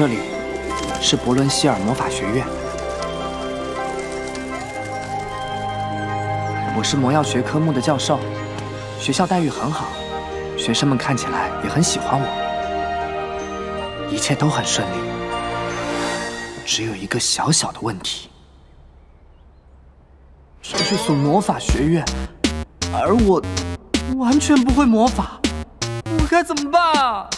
这里是伯伦希尔魔法学院，我是魔药学科目的教授，学校待遇很好，学生们看起来也很喜欢我，一切都很顺利，只有一个小小的问题。 这是所魔法学院，而我完全不会魔法，我该怎么办啊？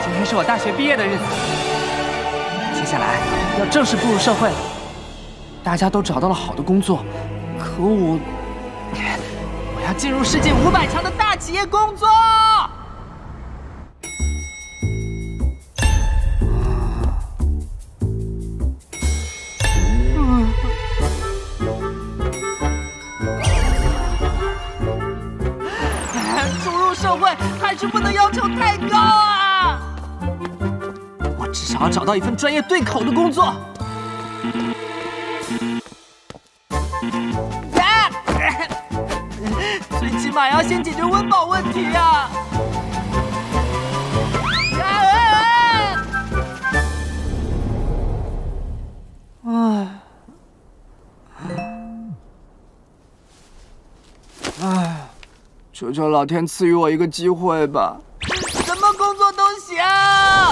今天是我大学毕业的日子，接下来要正式步入社会了。大家都找到了好的工作，可我要进入世界500强的大企业工作。 是不能要求太高啊！我至少要找到一份专业对口的工作。最起码要先解决温饱问题啊！哎。 求求老天赐予我一个机会吧！什么工作都行。啊！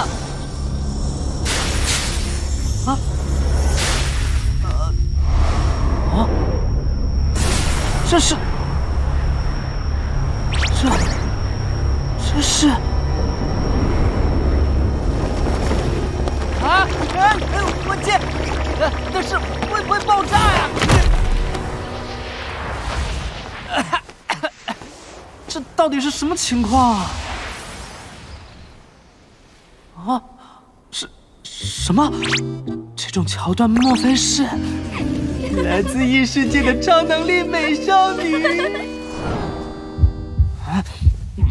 这是啊！我天，但是会不会爆炸呀？ 这到底是什么情况啊？啊，什么？这种桥段莫非是来自异世界的超能力美少女？啊！你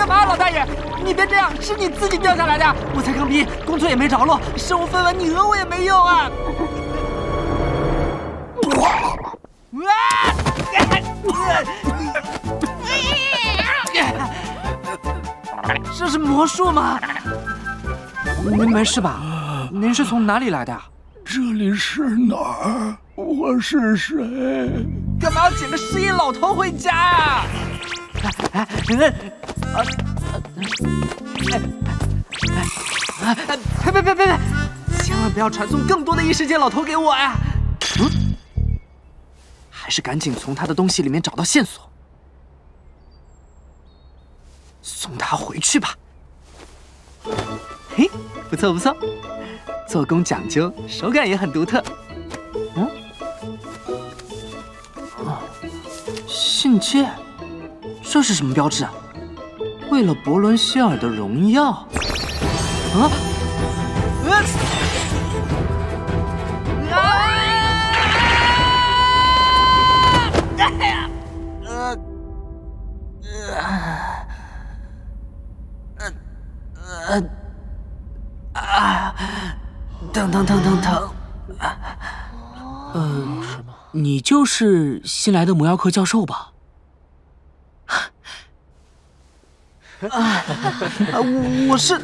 干嘛，老大爷？你别这样，是你自己掉下来的。我才刚毕业，工作也没着落，身无分文，你讹我也没用啊！这是魔术吗？您没事吧？您是从哪里来的？这里是哪儿？我是谁？ 干嘛要捡个失业老头回家呀？别！千万不要传送更多的异世界老头给我呀！嗯，还是赶紧从他的东西里面找到线索，送他回去吧。嘿，不错，做工讲究，手感也很独特。嗯。 信件，这是什么标志啊？为了伯伦希尔的荣耀啊！疼！你就是新来的魔药课教授吧？ 我是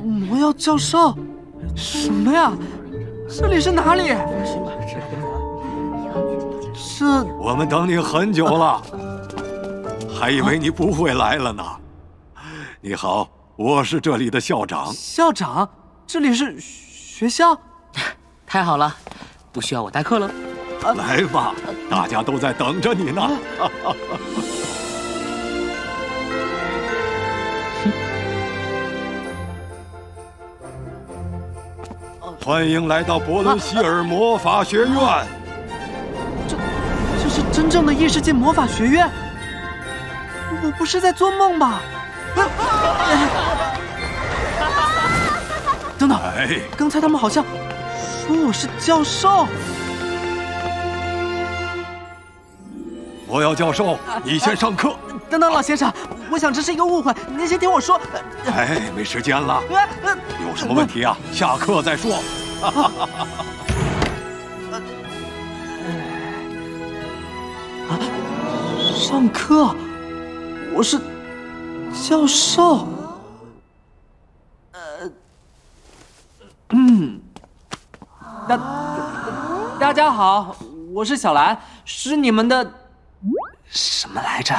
魔药教授，什么呀？这里是哪里？这我们等你很久了，还以为你不会来了呢。你好，我是这里的校长。校长，这里是学校。太好了，不需要我代课了。来吧，大家都在等着你呢。欢迎来到伯伦希尔魔法学院。这是真正的异世界魔法学院？我不是在做梦吧？等等，刚才他们好像说我是教授。我要教授，你先上课。等等，老先生，我想这是一个误会，您先听我说。哎，没时间了。有什么问题啊？下课再说。啊，上课，我是教授。 大家好，我是小兰，是你们的什么来着？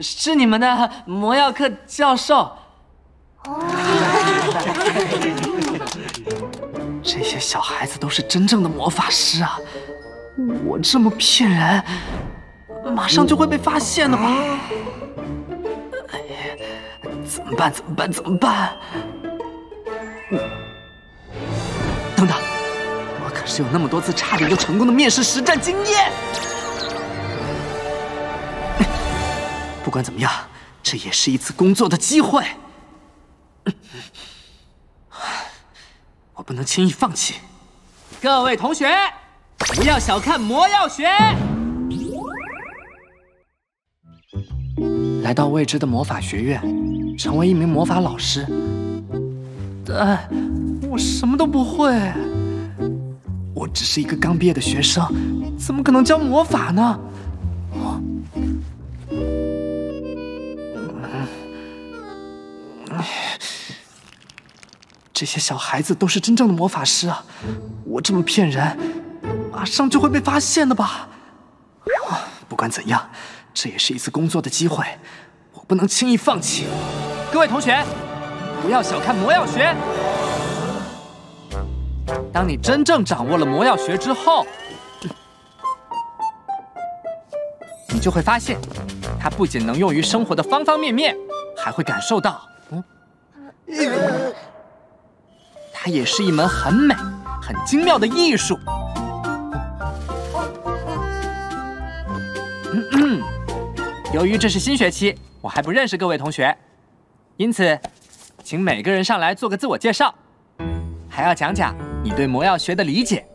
是你们的魔药课教授。这些小孩子都是真正的魔法师啊！我这么骗人，马上就会被发现的吧？哎呀，怎么办？等等。 可是有那么多次差点就成功的面试实战经验。不管怎么样，这也是一次工作的机会，我不能轻易放弃。各位同学，不要小看魔药学。来到未知的魔法学院，成为一名魔法老师，但我什么都不会。 我只是一个刚毕业的学生，怎么可能教魔法呢？这些小孩子都是真正的魔法师啊！我这么骗人，马上就会被发现的吧？不管怎样，这也是一次工作的机会，我不能轻易放弃。各位同学，不要小看魔药学。 当你真正掌握了魔药学之后，你就会发现，它不仅能用于生活的方方面面，还会感受到，它也是一门很美、很精妙的艺术。由于这是新学期，我还不认识各位同学，因此，请每个人上来做个自我介绍。 还要讲讲你对魔药学的理解。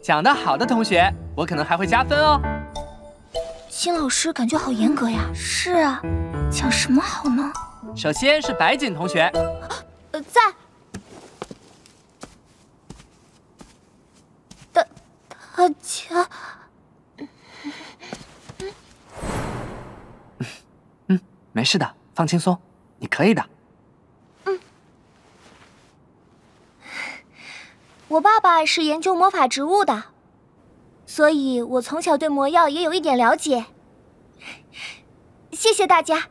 讲得好的同学，我可能还会加分哦。新老师感觉好严格呀。是啊，讲什么好呢？首先是白锦同学。在。大家。 没事的，放轻松。 你可以的。我爸爸是研究魔法植物的，所以我从小对魔药也有一点了解。谢谢大家。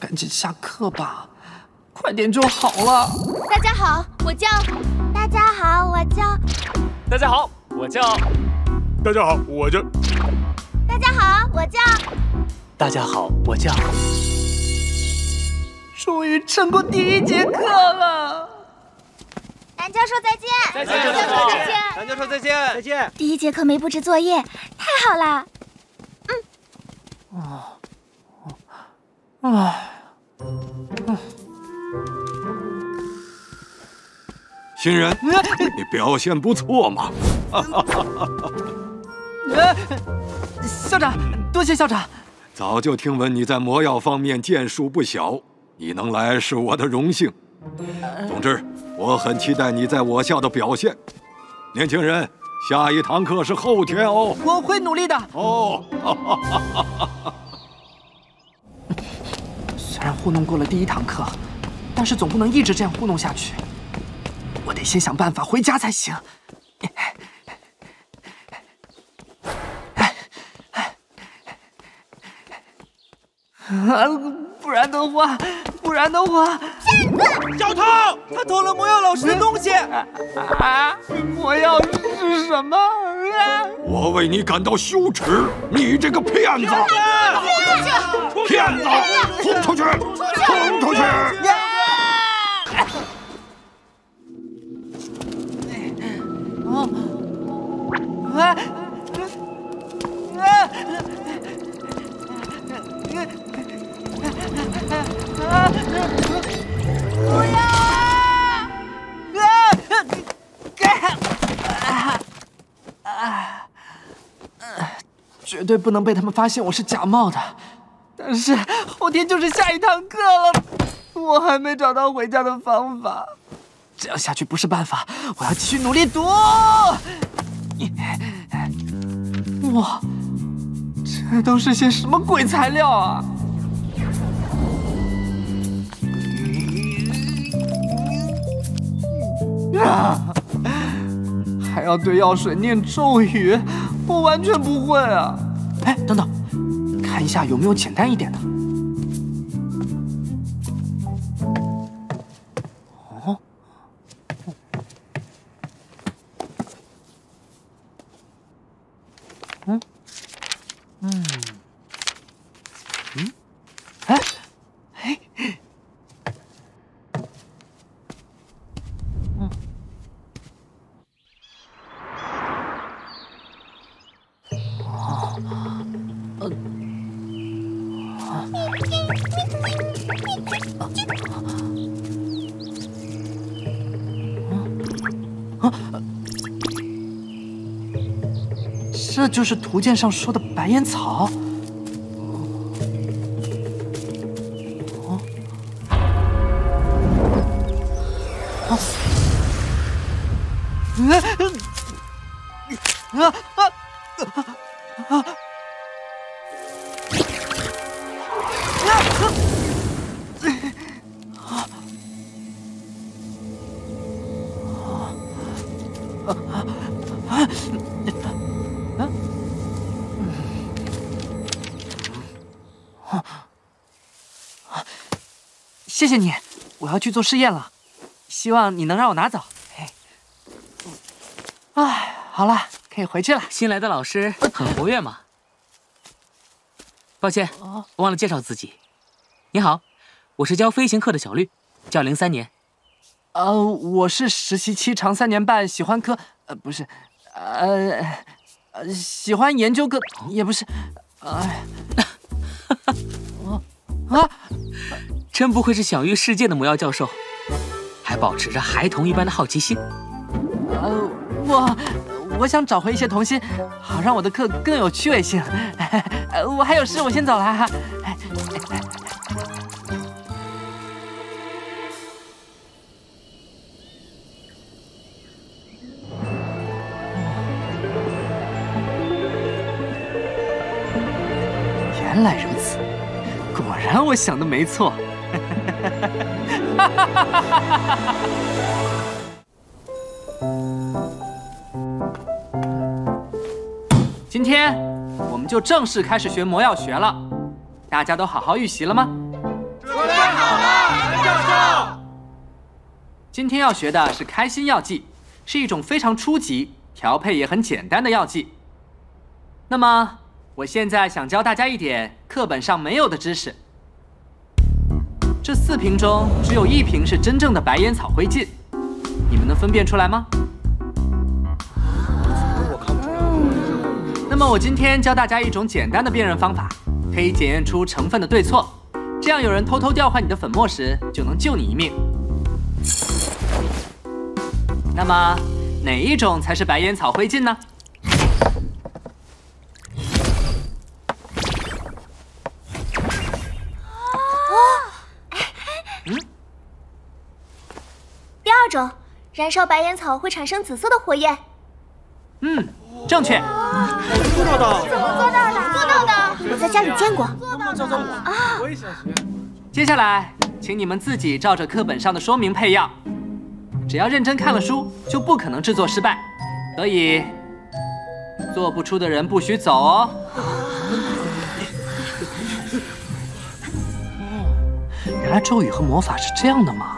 赶紧下课吧，快点就好了。大家好，我叫。 大家好，我叫。大家好，我叫。大家好，我叫。大家好，我叫。大家好，我叫。终于撑过第一节课了。蓝教授再见。再见。蓝教授再见。蓝教授再见。再见。第一节课没布置作业，太好了。新人，你表现不错嘛！校长，多谢校长。早就听闻你在魔药方面建树不小，你能来是我的荣幸。总之，我很期待你在我校的表现。年轻人，下一堂课是后天哦。我会努力的。哦。虽然糊弄过了第一堂课，但是总不能一直这样糊弄下去。 我得先想办法回家才行。不然的话，骗子！小偷！他偷了魔药老师的东西。魔药是什么？我为你感到羞耻，你这个骗子！骗子！轰出去！轰出去！ 哎绝对不能被他们发现我是假冒的，但是后天就是下一堂课了，我还没找到回家的方法，这样下去不是办法，我要继续努力读。哇，这都是些什么鬼材料啊！啊，还要对药水念咒语。 我完全不会啊！哎，等等，看一下有没有简单一点的。哦，嗯，嗯，嗯，哎，哎，嗯。 这就是图鉴上说的白烟草。哦，啊！谢谢你，我要去做试验了，希望你能让我拿走。哎，好了，可以回去了。新来的老师很活跃嘛。抱歉，忘了介绍自己。你好，我是教飞行课的小绿，教03年。我是实习期长3年半，喜欢科不是，喜欢研究科也不是，真不愧是享誉世界的魔药教授，还保持着孩童一般的好奇心。我想找回一些童心，好让我的课更有趣味性。我还有事，我先走了哈。原来如此，果然我想的没错。 今天我们就正式开始学魔药学了，大家都好好预习了吗？准备好了，蓝教授。今天要学的是开心药剂，是一种非常初级、调配也很简单的药剂。那么，我现在想教大家一点课本上没有的知识。 这4瓶中，只有1瓶是真正的白烟草灰烬，你们能分辨出来吗？我看不出来。那么我今天教大家一种简单的辨认方法，可以检验出成分的对错，这样有人偷偷调换你的粉末时，就能救你一命。那么哪一种才是白烟草灰烬呢？ 燃烧白烟草会产生紫色的火焰。嗯，正确。做到的。怎么做到的？做到的。我在家里见过。做到的。啊！我也想学。接下来，请你们自己照着课本上的说明配药。只要认真看了书，就不可能制作失败。所以，做不出的人不许走哦。原来咒语和魔法是这样的吗？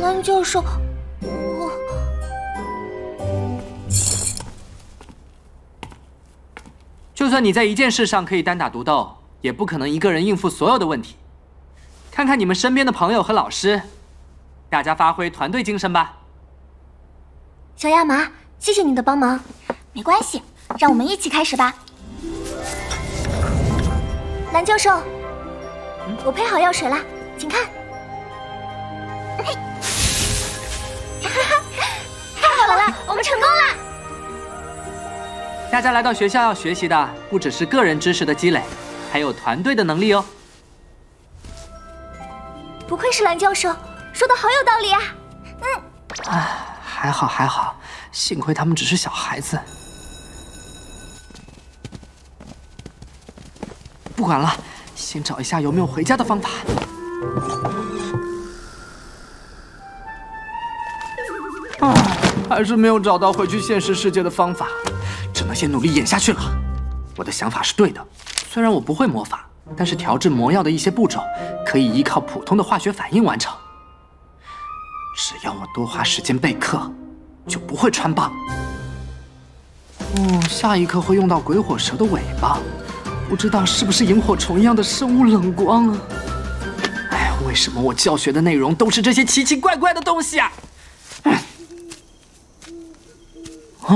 蓝教授，我……就算你在一件事上可以单打独斗，也不可能一个人应付所有的问题。看看你们身边的朋友和老师，大家发挥团队精神吧。小亚麻，谢谢你的帮忙。没关系，让我们一起开始吧。蓝教授，我配好药水了，请看。太好了，我们成功了！ 大家来到学校要学习的不只是个人知识的积累，还有团队的能力哦。不愧是蓝教授，说的好有道理啊。嗯，啊，还好还好，幸亏他们只是小孩子。不管了，先找一下有没有回家的方法。 还是没有找到回去现实世界的方法，只能先努力演下去了。我的想法是对的，虽然我不会魔法，但是调制魔药的一些步骤可以依靠普通的化学反应完成。只要我多花时间备课，就不会穿帮。哦，下一课会用到鬼火蛇的尾巴，不知道是不是萤火虫一样的生物冷光啊？哎，为什么我教学的内容都是这些奇奇怪怪的东西啊？ 啊！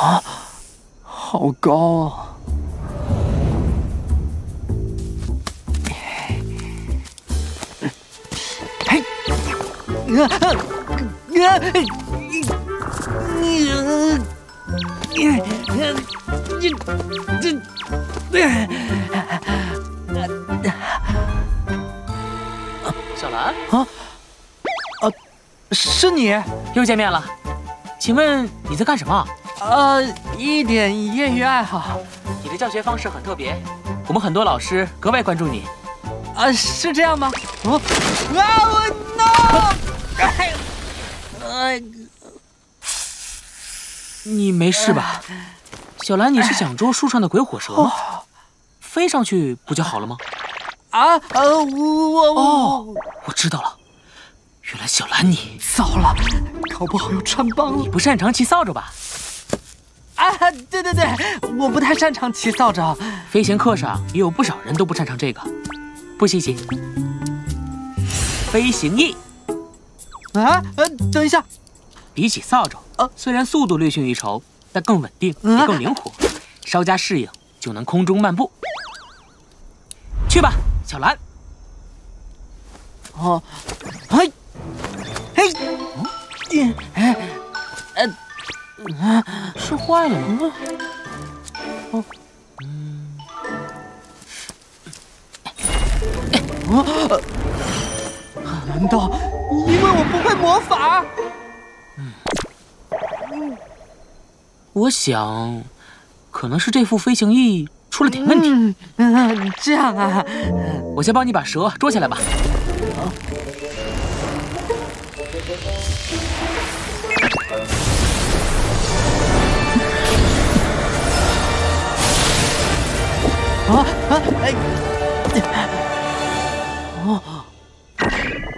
啊！好高啊！嘿！小兰啊！ 是你又见面了，请问你在干什么？一点业余爱好。你的教学方式很特别，我们很多老师格外关注你。啊，是这样吗？哦，啊我 no！ 你没事吧？小兰，你是讲桌树上的鬼火蛇吗？飞上去不就好了吗？啊，我知道了。 原来小兰你糟了，搞不好又穿帮了。你不擅长骑扫帚吧？啊，对对对，我不太擅长骑扫帚。飞行课上也有不少人都不擅长这个，不稀奇。飞行翼。啊，等一下，比起扫帚，虽然速度略逊一筹，但更稳定，也更灵活，稍加适应就能空中漫步。去吧，小兰。哦，哎。 摔坏了吗？哦，难道因为我不会魔法？我想，可能是这副飞行翼出了点问题。这样啊，我先帮你把蛇捉起来吧。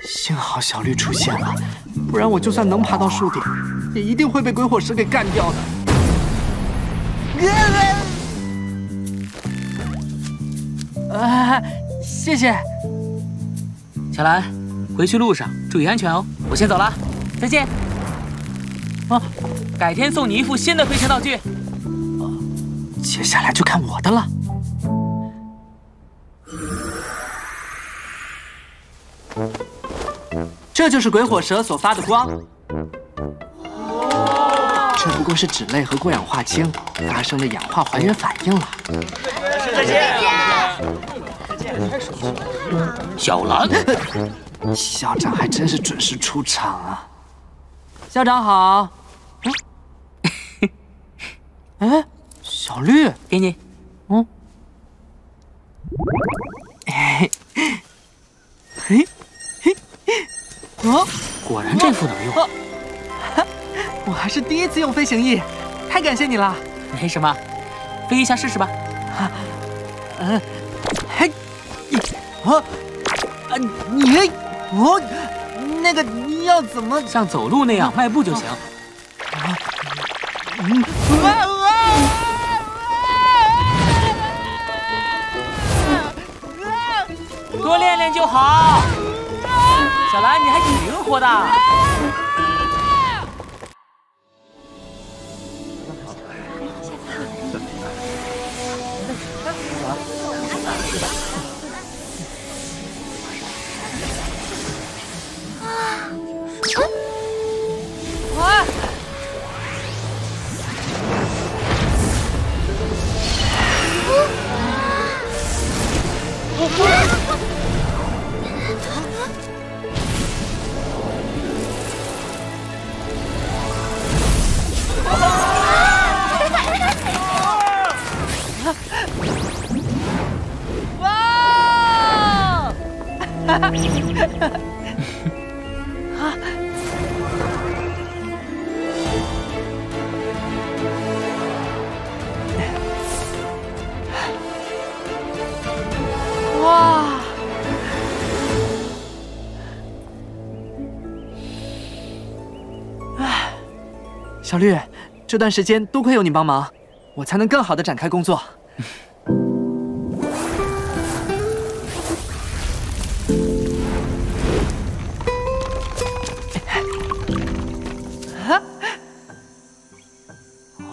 幸好小绿出现了，不然我就算能爬到树顶，也一定会被鬼火蛇给干掉的。啊！谢谢，小兰，回去路上注意安全哦。我先走了，再见。啊，改天送你一副新的飞行道具。接下来就看我的了。 这就是鬼火蛇所发的光，这不过是脂类和过氧化氢发生的氧化还原反应了。再见，再见，小兰，校长还真是准时出场啊！校长好。哎，小绿，给你。嗯。哎，嘿。 哦，果然这副能用。我还是第一次用飞行翼，太感谢你了。没什么，飞一下试试吧。嗯，嘿，哦，你哦，那个要怎么？像走路那样迈步就行。啊，嗯，啊啊啊！多练练就好。小兰，你还挺灵活的。啊！ 小绿，这段时间多亏有你帮忙，我才能更好地展开工作。啊？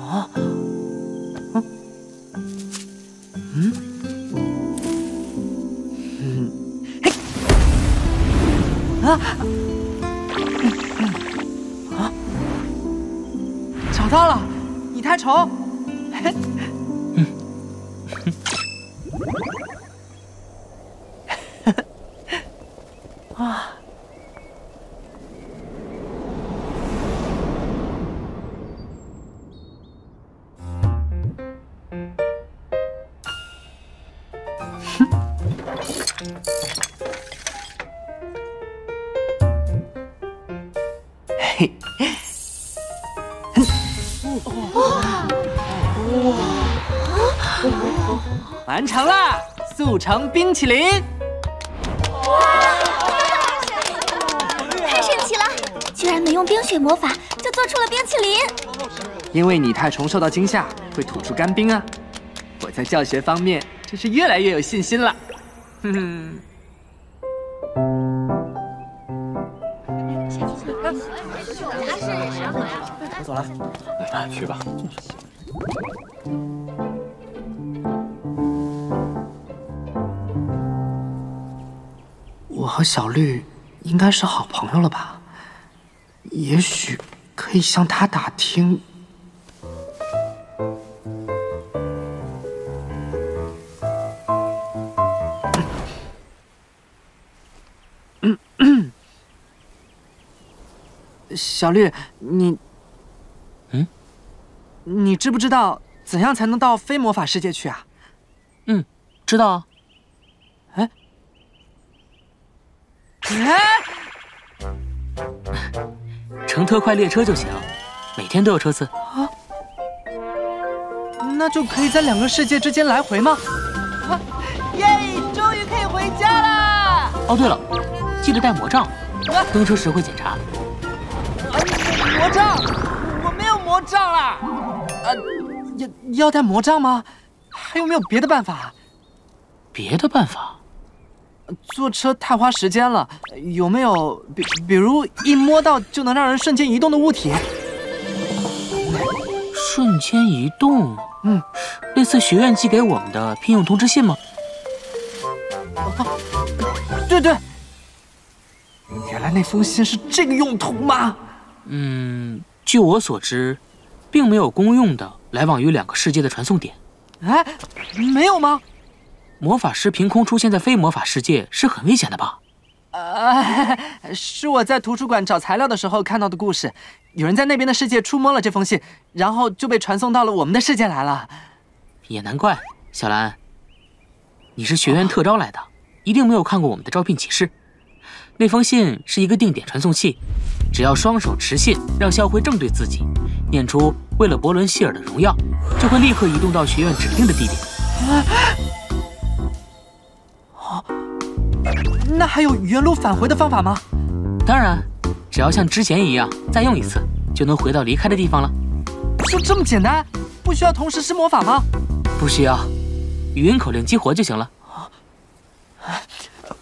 啊？嗯？嗯？嗯？嘿！啊！ 找到了，拟态虫。啊！哼！嘿。 完成了，速成冰淇淋！哇，太神奇了！居然没用冰雪魔法就做出了冰淇淋。因为拟态虫受到惊吓会吐出干冰啊！我在教学方面真是越来越有信心了。哼哼。我走了，哎，去吧。 我和小绿应该是好朋友了吧？也许可以向他打听。小绿，你，你知不知道怎样才能到非魔法世界去啊？嗯，知道啊。 哎，乘特快列车就行，每天都有车次。啊，那就可以在两个世界之间来回吗？啊，耶！终于可以回家啦！哦，对了，记得带魔杖，登车时会检查。魔杖？我没有魔杖啦！要带魔杖吗？还有没有别的办法？别的办法？ 坐车太花时间了，有没有比如一摸到就能让人瞬间移动的物体？瞬间移动？嗯，类似学院寄给我们的聘用通知信吗？啊，对对，原来那封信是这个用途吗？嗯，据我所知，并没有公用的来往于两个世界的传送点。哎，没有吗？ 魔法师凭空出现在非魔法世界是很危险的吧？是我在图书馆找材料的时候看到的故事，有人在那边的世界触摸了这封信，然后就被传送到了我们的世界来了。也难怪，小兰，你是学院特招来的，一定没有看过我们的招聘启事。那封信是一个定点传送器，只要双手持信，让校徽正对自己，念出“为了伯伦希尔的荣耀”，就会立刻移动到学院指定的地点。那还有原路返回的方法吗？当然，只要像之前一样再用一次，就能回到离开的地方了。就这么简单？不需要同时施魔法吗？不需要，语音口令激活就行了。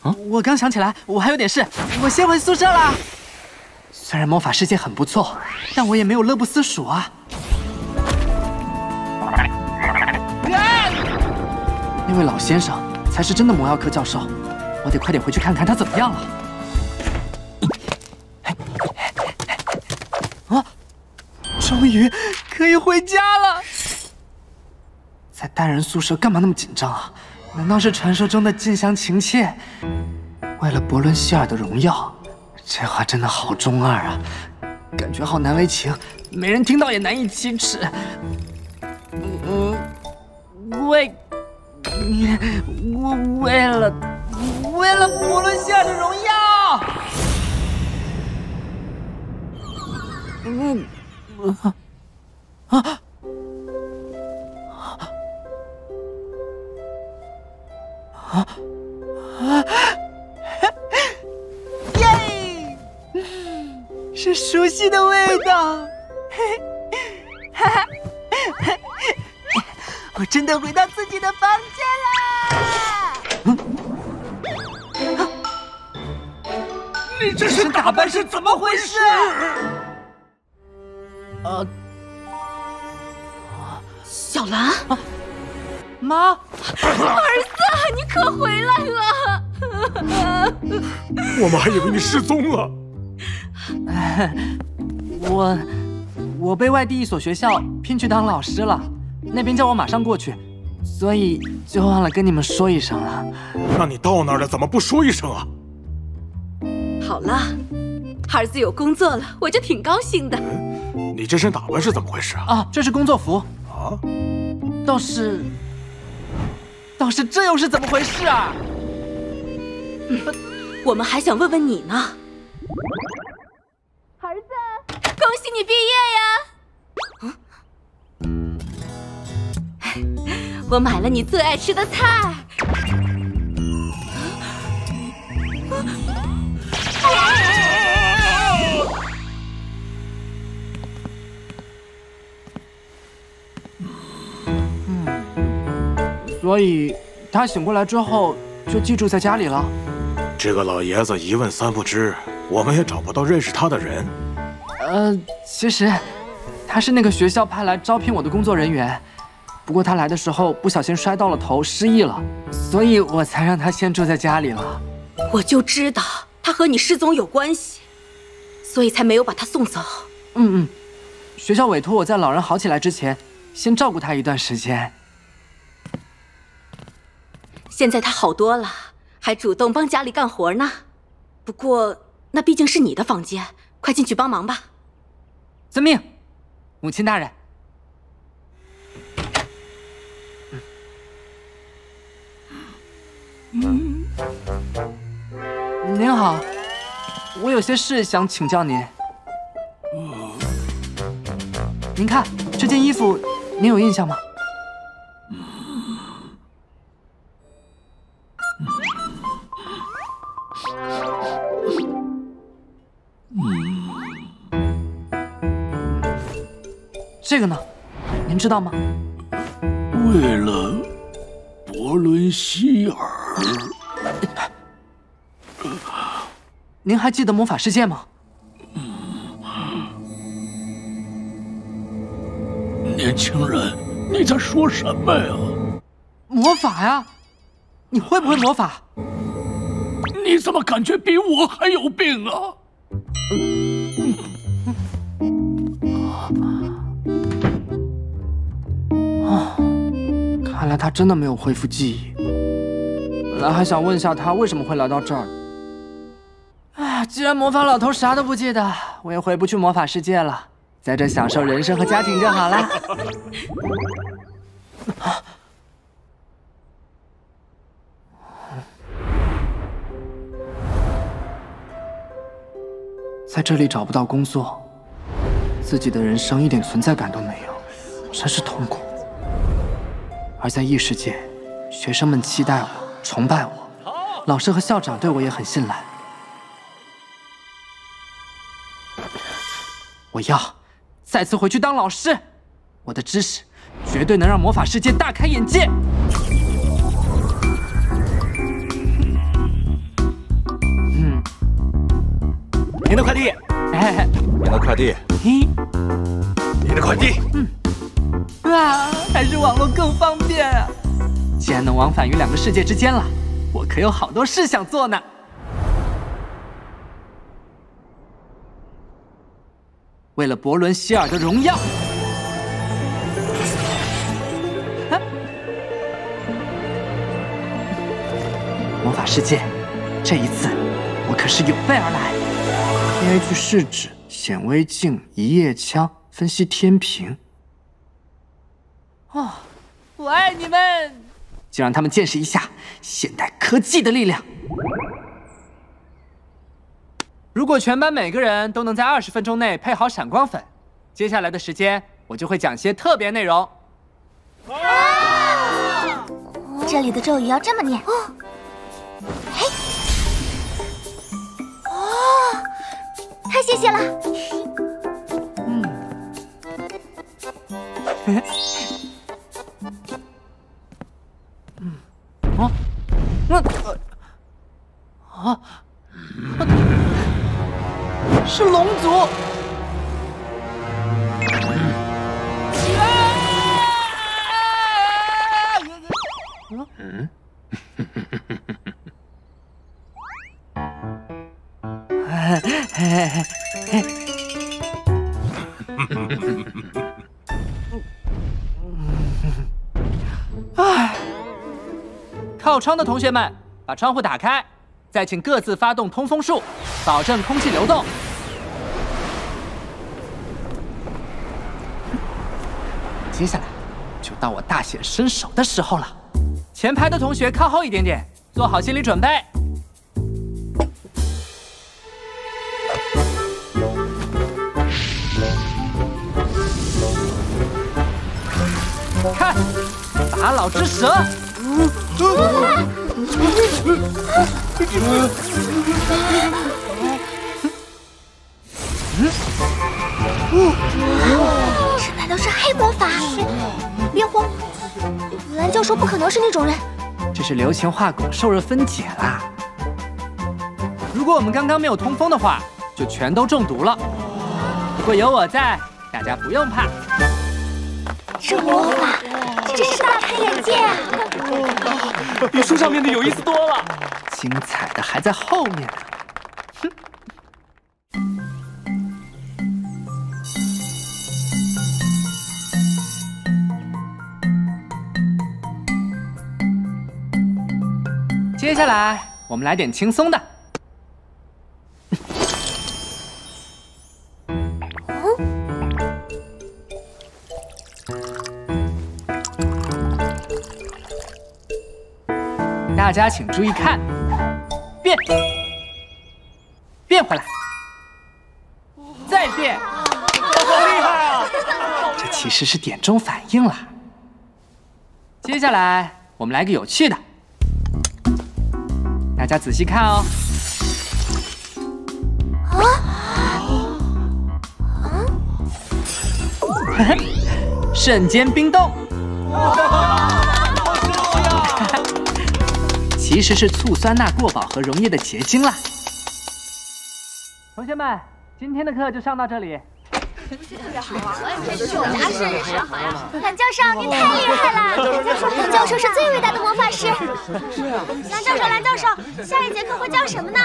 啊！我刚想起来，我还有点事，我先回宿舍了。虽然魔法世界很不错，但我也没有乐不思蜀啊。那位老先生才是真的魔药科教授，我得快点回去看看他怎么样了。啊！终于可以回家了。 在单人宿舍干嘛那么紧张啊？难道是传说中的近乡情怯？为了伯伦希尔的荣耀，这话真的好中二啊！感觉好难为情，没人听到也难以启齿。为为了伯伦希尔的荣耀，耶！是熟悉的味道，我真的回到自己的房间啦！你这身打扮是怎么回事？小兰。 妈，儿子，你可回来了！我们还以为你失踪了。我被外地一所学校聘去当老师了，那边叫我马上过去，所以就忘了跟你们说一声了。那你到那儿了，怎么不说一声啊？好了，儿子有工作了，我就挺高兴的。你这身打扮是怎么回事啊？啊，这是工作服啊。倒是这又是怎么回事啊？我们还想问问你呢，儿子，恭喜你毕业呀！啊、我买了你最爱吃的菜。所以他醒过来之后就寄住在家里了。这个老爷子一问三不知，我们也找不到认识他的人。其实他是那个学校派来招聘我的工作人员，不过他来的时候不小心摔到了头，失忆了，所以我才让他先住在家里了。我就知道他和你失踪有关系，所以才没有把他送走。学校委托我在老人好起来之前，先照顾他一段时间。 现在他好多了，还主动帮家里干活呢。不过那毕竟是你的房间，快进去帮忙吧。遵命，母亲大人。您好，我有些事想请教您。您看这件衣服，您有印象吗？ 这个呢，您知道吗？为了伯伦希尔，您还记得魔法世界吗？年轻人，你在说什么呀？魔法呀，你会不会魔法？你怎么感觉比我还有病啊？ 看来他真的没有恢复记忆。本来还想问下他为什么会来到这儿。哎，既然魔法老头啥都不记得，我也回不去魔法世界了，在这享受人生和家庭就好了。啊！在这里找不到工作，自己的人生一点存在感都没有，真是痛苦。 而在异世界，学生们期待我、崇拜我，老师和校长对我也很信赖。我要再次回去当老师，我的知识绝对能让魔法世界大开眼界。您的快递。您的快递。您的快递。嗯。啊，还是网络更方便啊！既然能往返于两个世界之间了，我可有好多事想做呢。 为了伯伦希尔的荣耀，魔法世界，这一次我可是有备而来。AIG 试纸、显微镜、一夜枪、分析天平。哦，我爱你们！就让他们见识一下现代科技的力量。 如果全班每个人都能在20分钟内配好闪光粉，接下来的时间我就会讲些特别内容。啊！这里的咒语要这么念。哦。嘿。哦，太谢谢了。嗯。嗯。哦。那。啊。 是龙族！嗯，哎，靠窗的同学们，把窗户打开，再请各自发动通风术，保证空气流动。 接下来就到我大显身手的时候了。前排的同学靠后一点点，做好心理准备。看，打老之蛇。这难道是黑魔法？别慌，蓝教授不可能是那种人。这是流行化汞受热分解啦。如果我们刚刚没有通风的话，就全都中毒了。不过有我在，大家不用怕。这魔法真是大开眼界啊！比书上面的有意思多了。精彩的还在后面呢。哼。 接下来我们来点轻松的。大家请注意看，变回来，再变，好厉害啊！这其实是点钟反应啦。接下来我们来个有趣的。 大家仔细看哦！啊啊！瞬间冰冻！其实是醋酸钠过饱和溶液的结晶啦。同学们，今天的课就上到这里。特别好玩，我也可以去我家试一试。蓝教授，您太厉害了！蓝教授是最伟大的魔法师。蓝教授，蓝教授，下一节课会教什么呢？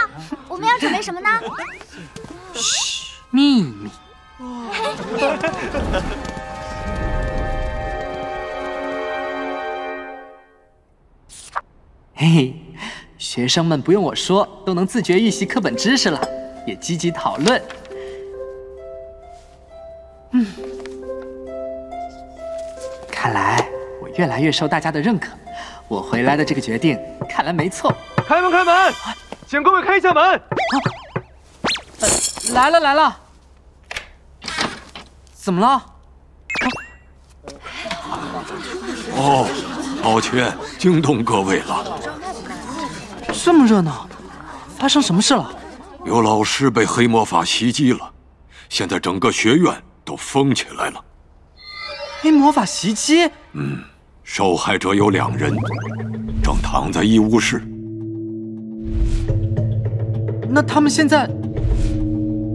我们要准备什么呢？嘘，秘密。嘿嘿，学生们不用我说，都能自觉预习课本知识了，也积极讨论。 嗯，看来我越来越受大家的认可。我回来的这个决定，看来没错。开门，开门！请各位开一下门。来了，来了。怎么了？哦，抱歉，惊动各位了。这么热闹，发生什么事了？有老师被黑魔法袭击了，现在整个学院。 都封起来了。黑魔法袭击？嗯，受害者有2人，正躺在医务室。那他们现在……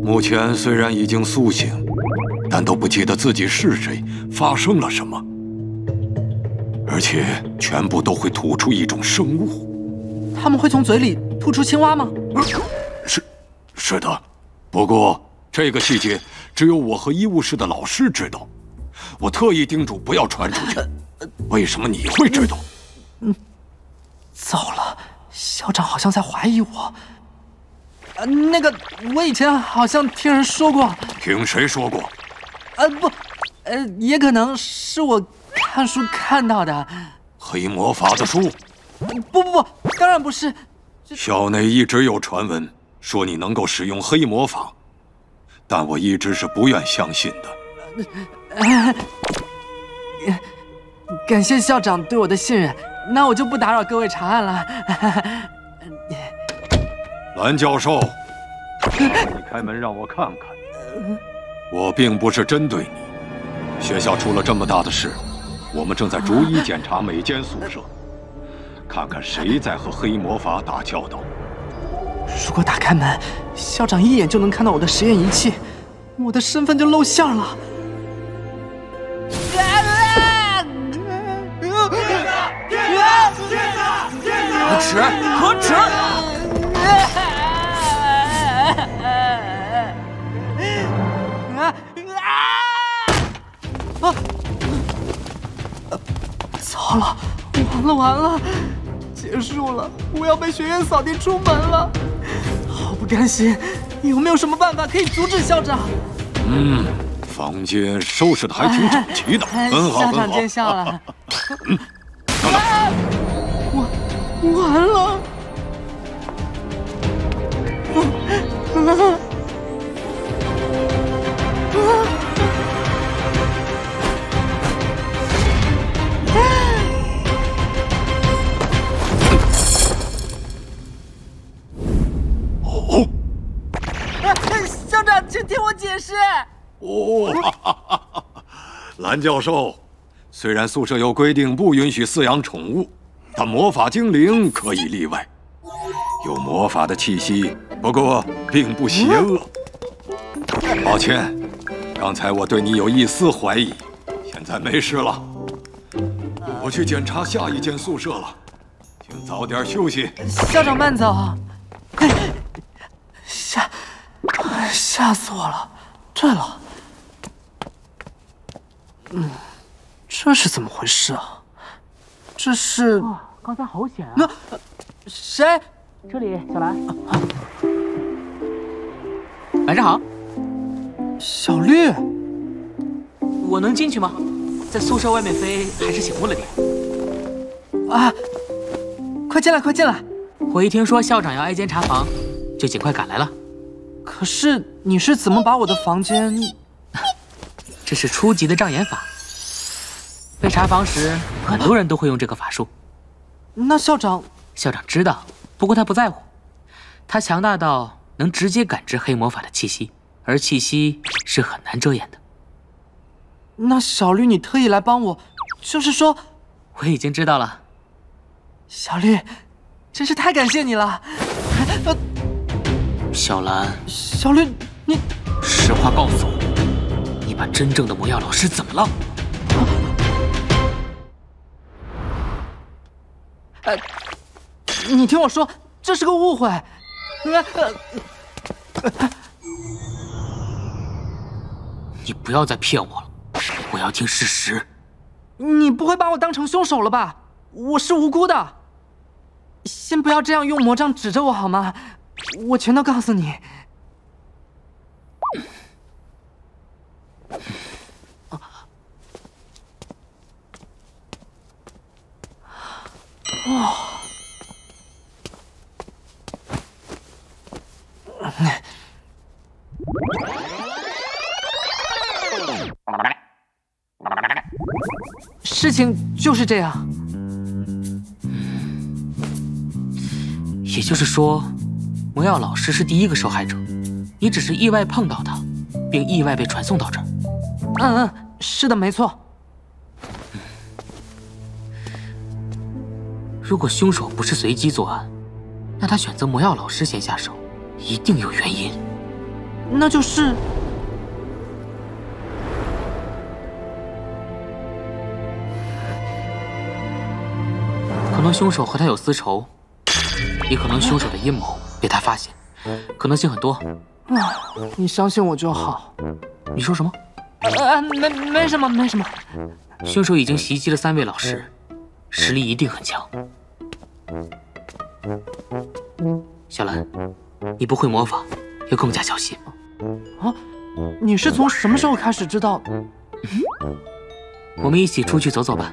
目前虽然已经苏醒，但都不记得自己是谁，发生了什么，而且全部都会吐出一种生物。他们会从嘴里吐出青蛙吗？是的，不过这个细节只有我和医务室的老师知道，我特意叮嘱不要传出去。为什么你会知道？糟了，校长好像在怀疑我。 我以前好像听人说过。听谁说过？也可能是我看书看到的。黑魔法的书？不，当然不是。校内一直有传闻说你能够使用黑魔法，但我一直是不愿相信的。感谢校长对我的信任，那我就不打扰各位查案了。蓝教授，你开门让我看看。我并不是针对你。学校出了这么大的事，我们正在逐一检查每间宿舍，看看谁在和黑魔法打交道。如果打开门，校长一眼就能看到我的实验仪器，我的身份就露馅了。可耻！ 糟了，完了，结束了！我要被学院扫地出门了，好不甘心！有没有什么办法可以阻止校长？房间收拾的还挺整齐的，很好，校长见笑了。等等，完了！ 哦！校长，请听我解释。蓝教授，虽然宿舍有规定不允许饲养宠物，但魔法精灵可以例外，有魔法的气息。 不过并不邪恶。抱歉，刚才我对你有一丝怀疑，现在没事了。我去检查下一间宿舍了，请早点休息。校长慢走。吓死我了！对了，这是怎么回事啊？这是……刚才好险啊！那谁？这里，小兰。 晚上好，小绿，我能进去吗？在宿舍外面飞还是醒目了点。快进来！我一听说校长要挨间查房，就尽快赶来了。可是你是怎么把我的房间？这是初级的障眼法，被查房时很多人都会用这个法术。那校长知道，不过他不在乎，他强大到。 能直接感知黑魔法的气息，而气息是很难遮掩的。那小绿，你特意来帮我，就是说，我已经知道了。小绿，真是太感谢你了。小兰，小绿，你实话告诉我，你把真正的魔药老师怎么了？你听我说，这是个误会。 你不要再骗我了，我要听事实。你不会把我当成凶手了吧？我是无辜的。先不要这样用魔杖指着我好吗？我全都告诉你。哇！ 事情就是这样。也就是说，魔药老师是第一个受害者，你只是意外碰到他，并意外被传送到这儿。是的，没错。如果凶手不是随机作案，那他选择魔药老师先下手。 一定有原因。那就是。 可能凶手和他有私仇，也可能凶手的阴谋被他发现，可能性很多。你相信我就好。你说什么？没什么。凶手已经袭击了3位老师，实力一定很强。小兰，你不会魔法，要更加小心。啊，你是从什么时候开始知道？我们一起出去走走吧。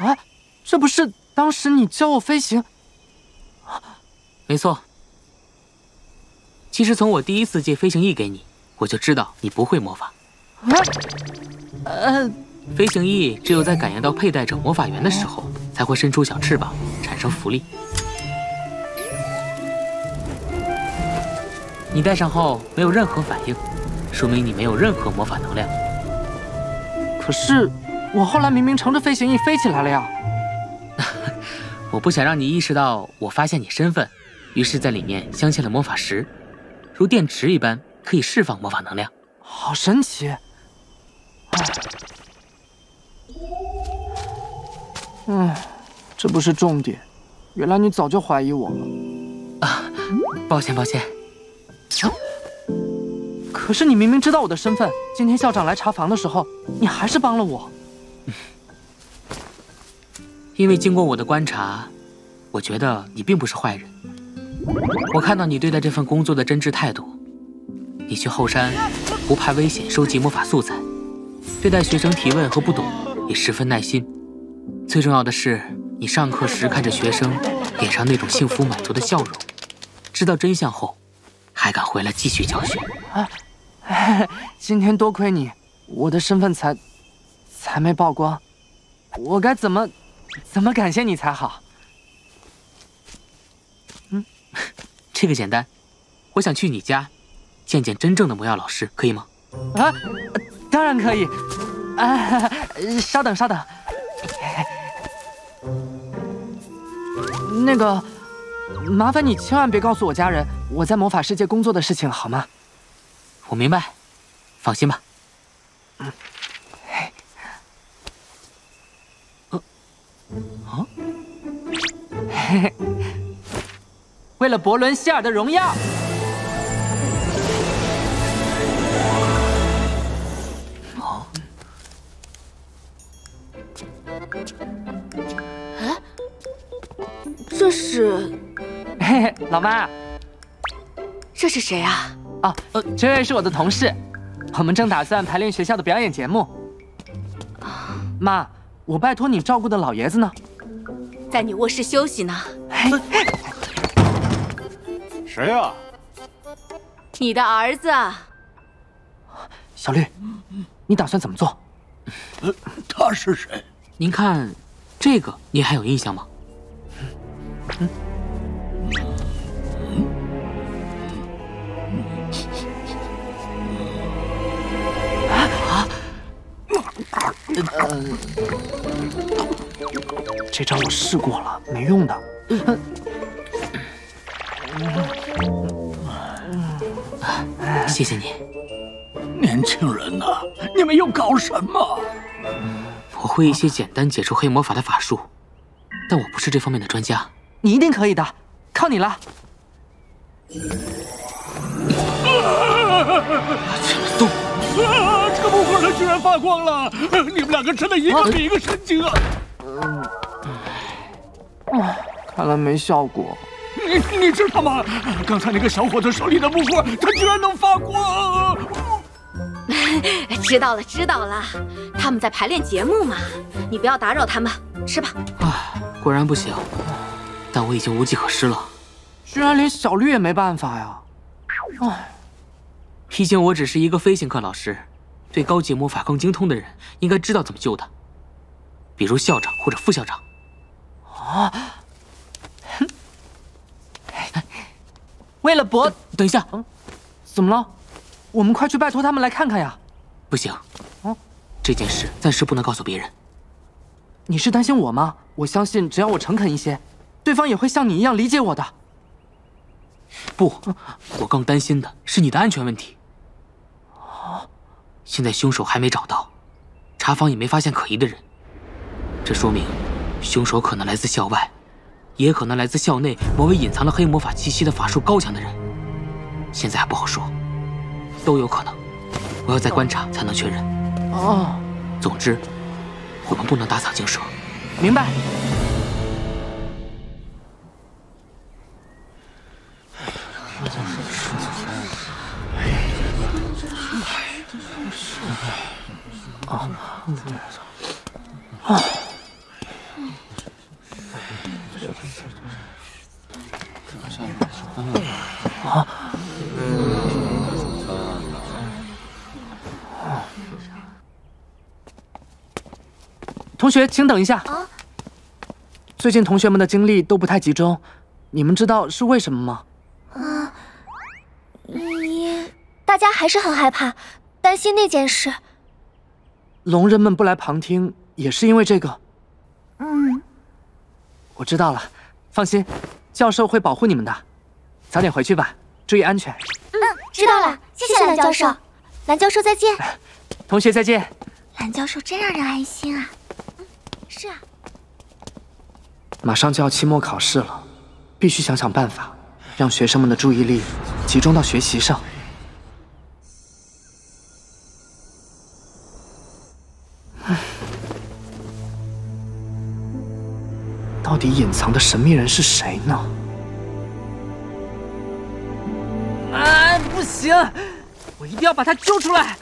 啊，这不是当时你教我飞行？没错。其实从我第1次借飞行翼给你，我就知道你不会魔法。啊，飞行翼只有在感应到佩戴者魔法源的时候，才会伸出小翅膀，产生浮力。你戴上后没有任何反应，说明你没有任何魔法能量。可是。 我后来明明乘着飞行翼飞起来了呀！我不想让你意识到我发现你身份，于是在里面镶嵌了魔法石，如电池一般可以释放魔法能量。好神奇！这不是重点，原来你早就怀疑我了。啊，抱歉。可是你明明知道我的身份，今天校长来查房的时候，你还是帮了我。 因为经过我的观察，我觉得你并不是坏人。我看到你对待这份工作的真挚态度。你去后山不怕危险收集魔法素材，对待学生提问和不懂也十分耐心。最重要的是，你上课时看着学生脸上那种幸福满足的笑容，知道真相后还敢回来继续教学。今天多亏你，我的身份才没曝光，我该怎么感谢你才好？这个简单。我想去你家，见见真正的魔药老师，可以吗？啊，当然可以。啊，稍等。那个，麻烦你千万别告诉我家人我在魔法世界工作的事情，好吗？我明白，放心吧。为了伯伦希尔的荣耀，哦，哎，这是，嘿嘿，老妈，这是谁啊？啊，这位是我的同事，我们正打算排练学校的表演节目。妈，我拜托你照顾的老爷子呢？ 在你卧室休息呢。谁呀？你的儿子。小绿，你打算怎么做？他是谁？您看，这个您还有印象吗？这招我试过了，没用的。谢谢你，年轻人呐，你们又搞什么？我会一些简单解除黑魔法的法术，但我不是这方面的专家。你一定可以的，靠你了！动！ 啊！这个魔法石居然发光了！你们两个真的一个比一个神经啊！看来没效果。你知道吗？刚才那个小伙子手里的木棍，它居然能发光！知道了，他们在排练节目嘛，你不要打扰他们，吃吧。果然不行，但我已经无计可施了。居然连小绿也没办法呀！毕竟我只是一个飞行课老师，对高级魔法更精通的人应该知道怎么救他，比如校长或者副校长。啊！为了博，等一下，怎么了？我们快去拜托他们来看看呀！不行，哦，这件事暂时不能告诉别人。你是担心我吗？我相信只要我诚恳一些，对方也会像你一样理解我的。不，我更担心的是你的安全问题。啊！现在凶手还没找到，查房也没发现可疑的人，这说明凶手可能来自校外，也可能来自校内某位隐藏了黑魔法气息的法术高强的人。现在还不好说。 都有可能，我要再观察才能确认。哦，总之，我们不能打草惊蛇。明白。同学，请等一下。啊，最近同学们的精力都不太集中，你们知道是为什么吗？啊，大家还是很害怕，担心那件事。龙人们不来旁听，也是因为这个。嗯，我知道了，放心，教授会保护你们的。早点回去吧，注意安全。嗯，知道了，谢谢蓝教授。蓝教授再见。同学再见。蓝教授真让人安心啊。 是啊，马上就要期末考试了，必须想想办法，让学生们的注意力集中到学习上。到底隐藏的神秘人是谁呢？哎，不行，我一定要把他揪出来。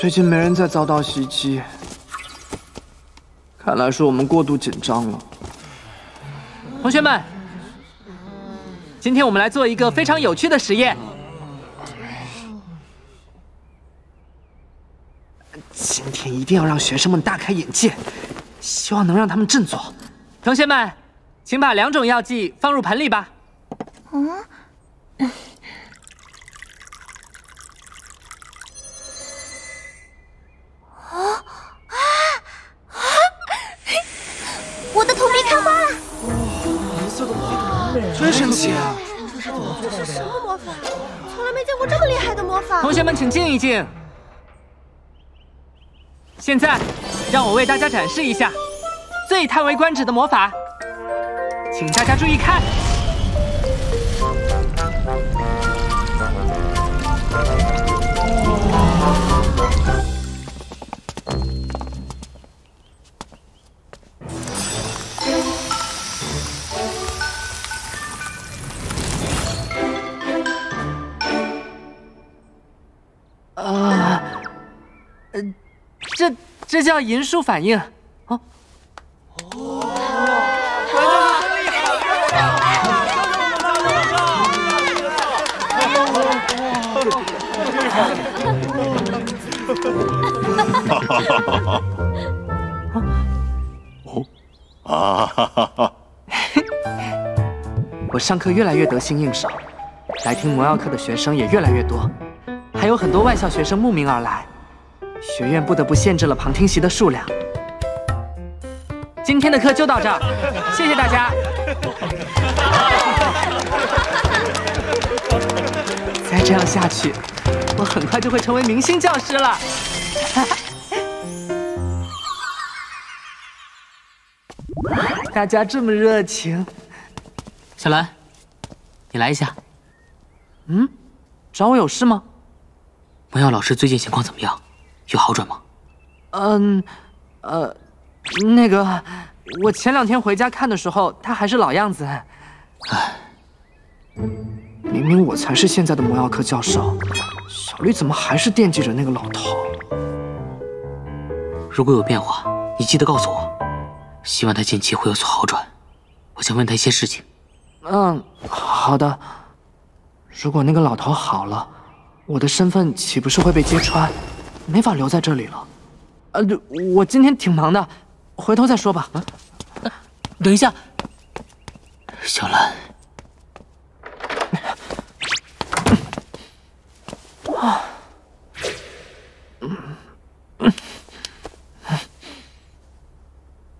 最近没人再遭到袭击，看来是我们过度紧张了。同学们，今天我们来做一个非常有趣的实验。 今天一定要让学生们大开眼界，希望能让他们振作。同学们，请把两种药剂放入盆里吧。嗯。哦啊啊！我的头皮开花了！哇，颜色都不一样，真神奇啊！这是什么魔法？从来没见过这么厉害的魔法。同学们，请静一静。 现在，让我为大家展示一下最叹为观止的魔法，请大家注意看。这叫银树反应啊！哦，蓝教授真厉害！哈哈哈哈哈！哦，啊哈哈哈！我上课越来越得心应手，来听魔药课的学生也越来越多，还有很多外校学生慕名而来。 学院不得不限制了旁听席的数量。今天的课就到这儿，谢谢大家。再这样下去，我很快就会成为明星教师了。大家这么热情，小兰，你来一下。嗯，找我有事吗？魔药老师最近情况怎么样？ 有好转吗？那个，我前两天回家看的时候，他还是老样子。唉，明明我才是现在的魔药科教授，小绿怎么还是惦记着那个老头？如果有变化，你记得告诉我。希望他近期会有所好转。我想问他一些事情。嗯，好的。如果那个老头好了，我的身份岂不是会被揭穿？没法留在这里了。我今天挺忙的，回头再说吧。等一下，小兰。 啊，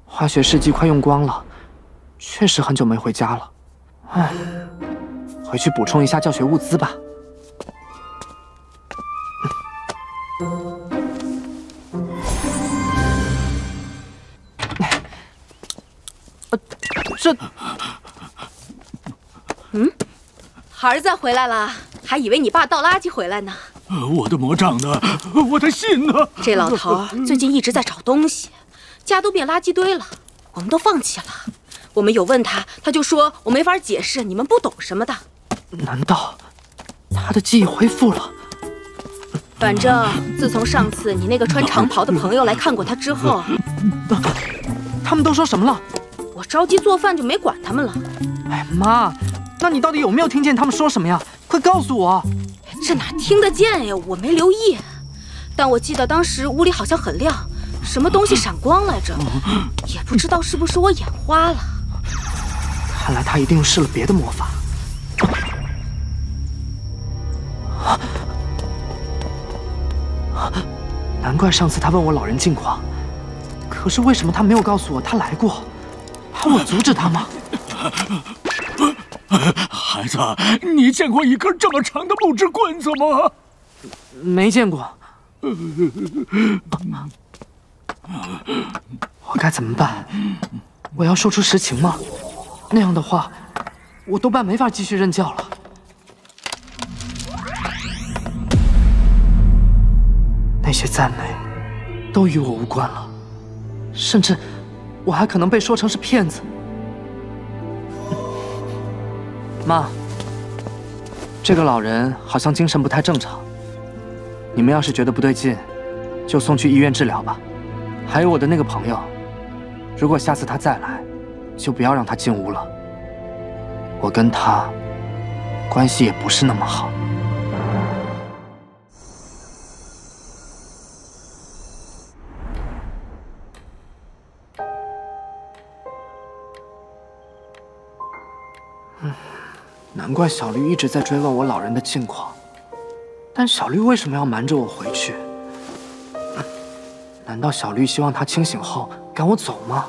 化学试剂快用光了，确实很久没回家了。唉，回去补充一下教学物资吧。这……嗯，儿子回来了。 还以为你爸倒垃圾回来呢。我的魔杖呢？我的信呢？这老头最近一直在找东西，家都变垃圾堆了，我们都放弃了。我们有问他，他就说我没法解释，你们不懂什么的。难道他的记忆恢复了？反正自从上次你那个穿长袍的朋友来看过他之后，他们都说什么了？我着急做饭就没管他们了。哎妈，那你到底有没有听见他们说什么呀？ 快告诉我，这哪听得见呀？我没留意，但我记得当时屋里好像很亮，什么东西闪光来着，也不知道是不是我眼花了。看来他一定试了别的魔法。难怪上次他问我老人近况，可是为什么他没有告诉我他来过？怕我阻止他吗？ 孩子，你见过一根这么长的木质棍子吗？没见过。我该怎么办？我要说出实情吗？那样的话，我多半没法继续任教了。那些赞美都与我无关了，甚至我还可能被说成是骗子。 妈，这个老人好像精神不太正常。你们要是觉得不对劲，就送去医院治疗吧。还有我的那个朋友，如果下次他再来，就不要让他进屋了。我跟他关系也不是那么好。嗯。 难怪小绿一直在追问我老人的近况，但小绿为什么要瞒着我回去？难道小绿希望他清醒后赶我走吗？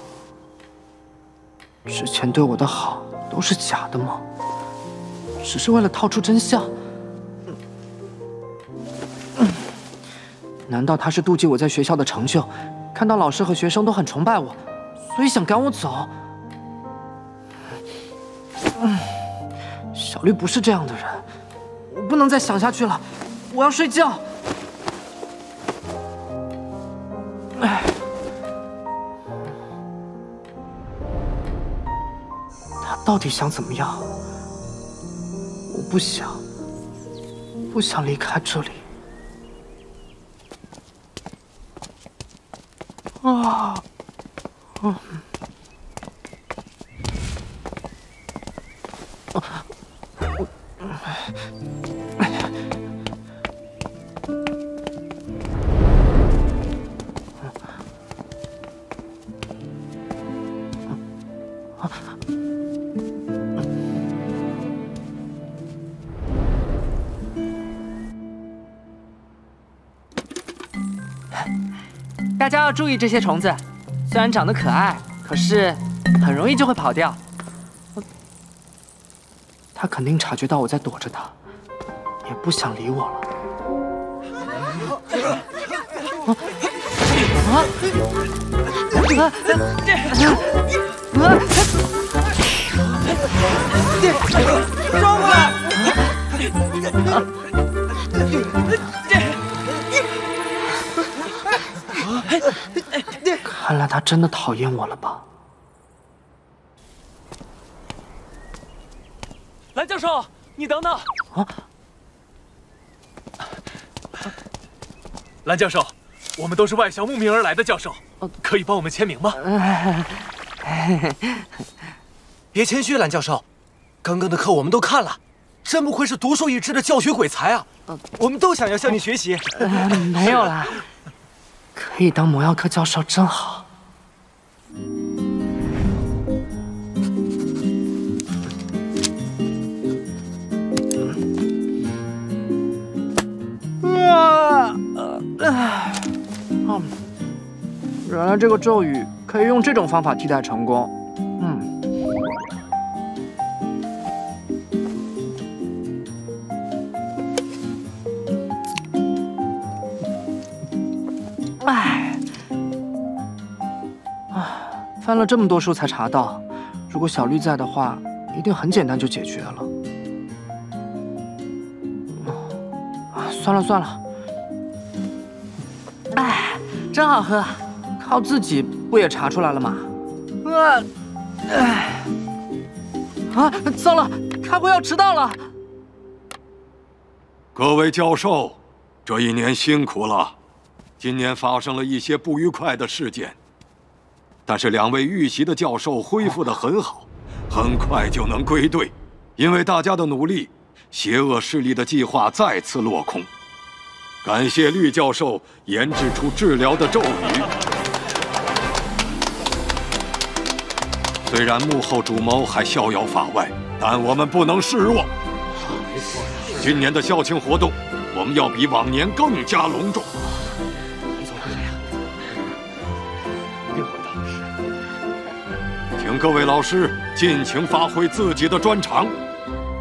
之前对我的好都是假的吗？只是为了套出真相？难道他是妒忌我在学校的成就，看到老师和学生都很崇拜我，所以想赶我走？ 小绿不是这样的人，我不能再想下去了，我要睡觉。哎，他到底想怎么样？我不想离开这里。啊，嗯。 大家要注意这些虫子，虽然长得可爱，可是很容易就会跑掉。他肯定察觉到我在躲着他，也不想理我了。 看来他真的讨厌我了吧？蓝教授，你等等！啊！蓝教授，我们都是外校慕名而来的教授，可以帮我们签名吗？别谦虚，蓝教授，刚刚的课我们都看了，真不愧是独树一帜的教学鬼才啊！我们都想要向你学习。没有啦，可以当魔药科教授真好。 原来这个咒语可以用这种方法替代成功。翻了这么多书才查到，如果小绿在的话，一定很简单就解决了。算了算了。 真好喝，靠自己不也查出来了吗？糟了，开会要迟到了。各位教授，这一年辛苦了。今年发生了一些不愉快的事件，但是两位遇袭的教授恢复得很好，很快就能归队。因为大家的努力，邪恶势力的计划再次落空。 感谢绿教授研制出治疗的咒语。虽然幕后主谋还逍遥法外，但我们不能示弱。今年的校庆活动，我们要比往年更加隆重。请各位老师尽情发挥自己的专长，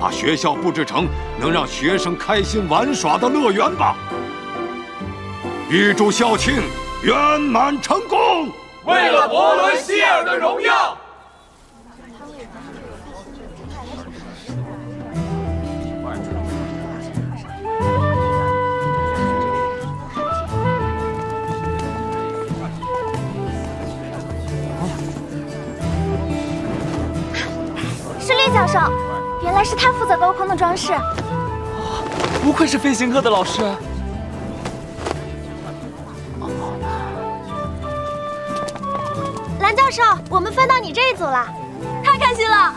把学校布置成能让学生开心玩耍的乐园吧。 预祝校庆圆满成功！为了伯伦希尔的荣耀。是绿教授，原来是他负责高空的装饰。不愧是飞行课的老师。 蓝教授，我们分到你这一组了，太开心了！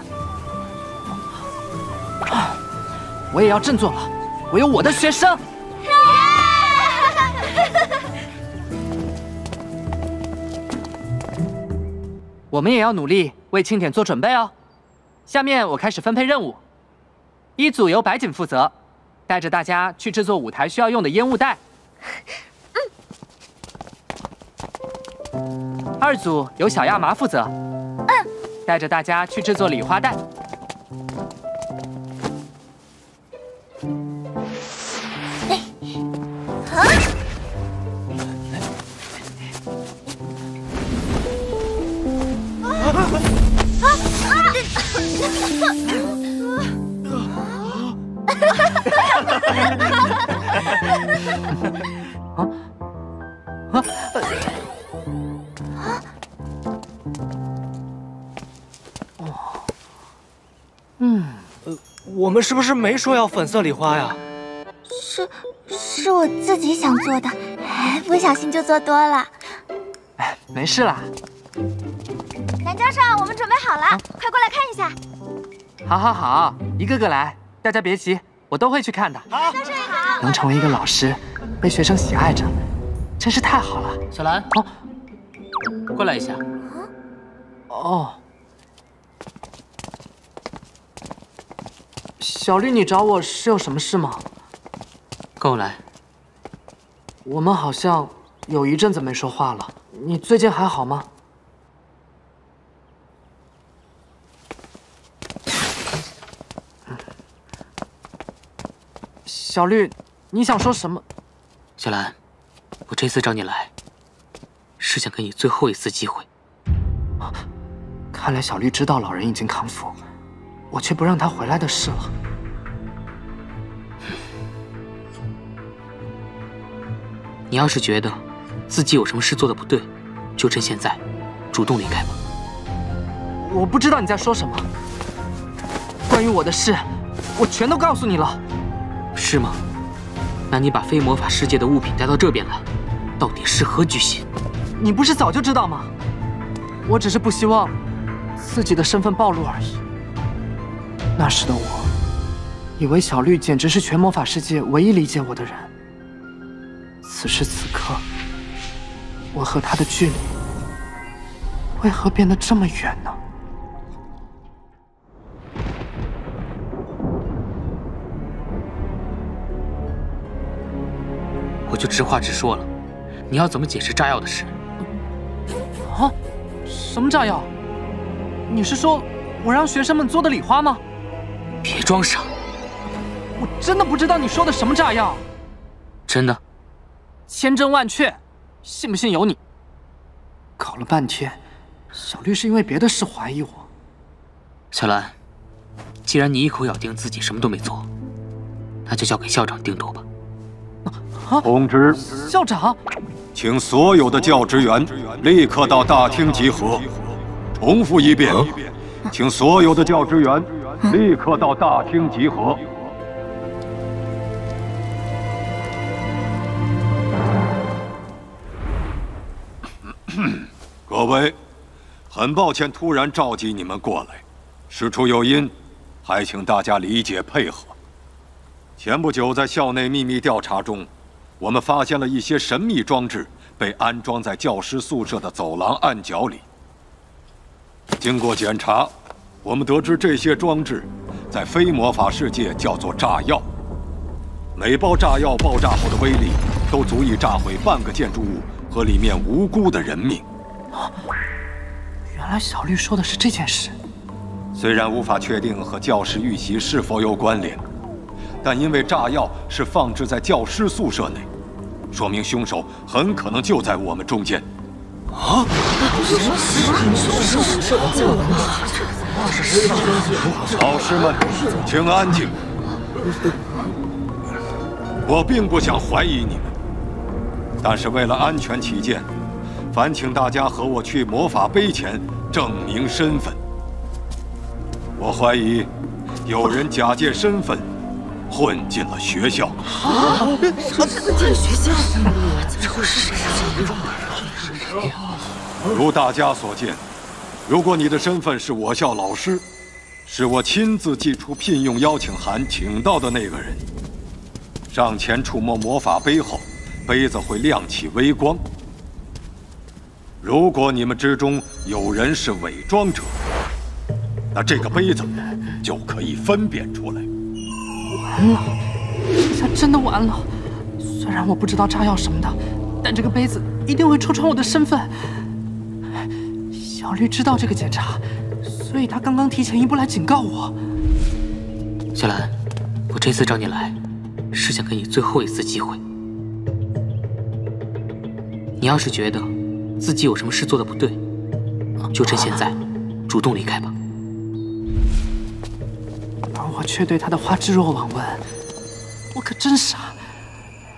我也要振作了，我有我的学生。我们也要努力为庆典做准备哦。下面我开始分配任务，一组由白锦负责，带着大家去制作舞台需要用的烟雾弹。 二组由小亚麻负责，带着大家去制作礼花弹。我们是不是没说要粉色礼花呀？是我自己想做的，不小心就做多了。哎，没事啦。蓝教授，我们准备好了，快过来看一下。好，一个个来，大家别急，我都会去看的。好，教授也好。能成为一个老师，被学生喜爱着，真是太好了。小兰，过来一下。小绿，你找我是有什么事吗？跟我来。我们好像有一阵子没说话了，你最近还好吗？小绿，你想说什么？小兰，我这次找你来，是想给你最后一次机会。看来小绿知道老人已经康复，我却不让他回来的事了。 你要是觉得自己有什么事做的不对，就趁现在主动离开吧。我不知道你在说什么。关于我的事，我全都告诉你了。是吗？那你把非魔法世界的物品带到这边来，到底是何居心？你不是早就知道吗？我只是不希望自己的身份暴露而已。那时的我，以为小绿简直是全魔法世界唯一理解我的人。此时此刻，我和他的距离为何变得这么远呢？ 我就直话直说了，你要怎么解释炸药的事？啊？什么炸药？你是说我让学生们做的礼花吗？别装傻！我真的不知道你说的什么炸药。真的？千真万确，信不信由你。搞了半天，小绿是因为别的事怀疑我。小兰，既然你一口咬定自己什么都没做，那就交给校长定夺吧。 通知校长，请所有的教职员立刻到大厅集合。重复一遍，请所有的教职员立刻到大厅集合。各位，很抱歉突然召集你们过来，事出有因，还请大家理解配合。前不久在校内秘密调查中。 我们发现了一些神秘装置被安装在教师宿舍的走廊暗角里。经过检查，我们得知这些装置在非魔法世界叫做炸药。每包炸药爆炸后的威力都足以炸毁半个建筑物和里面无辜的人命。啊，原来小绿说的是这件事。虽然无法确定和教师遇袭是否有关联。 但因为炸药是放置在教师宿舍内，说明凶手很可能就在我们中间。啊！老师们，请安静。我并不想怀疑你们，但是为了安全起见，烦请大家和我去魔法碑前证明身份。我怀疑有人假借身份。 混进了学校！啊！混进学校！这是谁呀？如大家所见，如果你的身份是我校老师，是我亲自寄出聘用邀请函请到的那个人。上前触摸魔法杯后，杯子会亮起微光。如果你们之中有人是伪装者，那这个杯子就可以分辨出来。 完了，这下真的完了。虽然我不知道炸药什么的，但这个杯子一定会戳穿我的身份。小绿知道这个检查，所以他刚刚提前一步来警告我。小兰，我这次找你来，是想给你最后一次机会。你要是觉得自己有什么事做的不对，就趁现在主动离开吧。 我却对他的花枝若罔闻，我可真傻。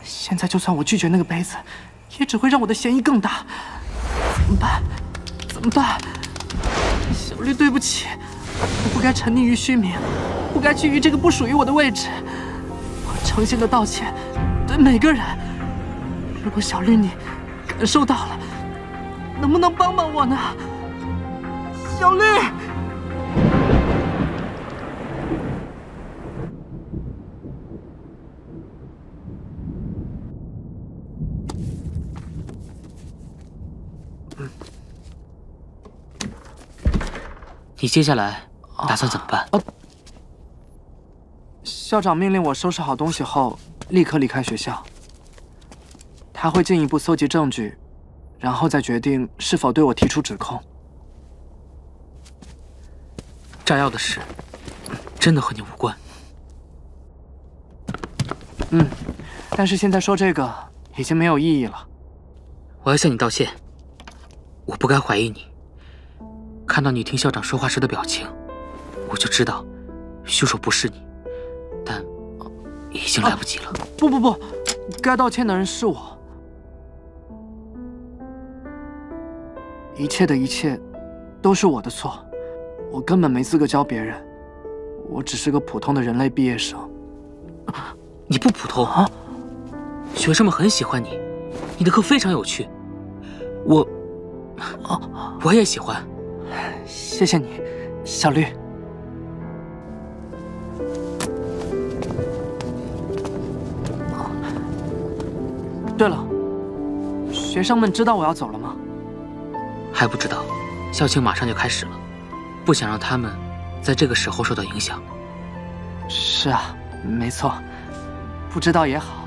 现在就算我拒绝那个杯子，也只会让我的嫌疑更大。怎么办？怎么办？小绿，对不起，我不该沉溺于虚名，不该居于这个不属于我的位置。我诚心的道歉，对每个人。如果小绿你感受到了，能不能帮帮我呢？小绿。 你接下来打算怎么办？校长命令我收拾好东西后立刻离开学校。他会进一步搜集证据，然后再决定是否对我提出指控。炸药的事真的和你无关。嗯，但是现在说这个已经没有意义了。我要向你道歉，我不该怀疑你。 看到你听校长说话时的表情，我就知道凶手不是你，但已经来不及了。不，该道歉的人是我。一切的一切都是我的错，我根本没资格教别人，我只是个普通的人类毕业生。你不普通啊！学生们很喜欢你，你的课非常有趣，我也喜欢。谢谢你，小绿。 对了，学生们知道我要走了吗？还不知道，校庆马上就开始了，不想让他们在这个时候受到影响。是啊，没错，不知道也好。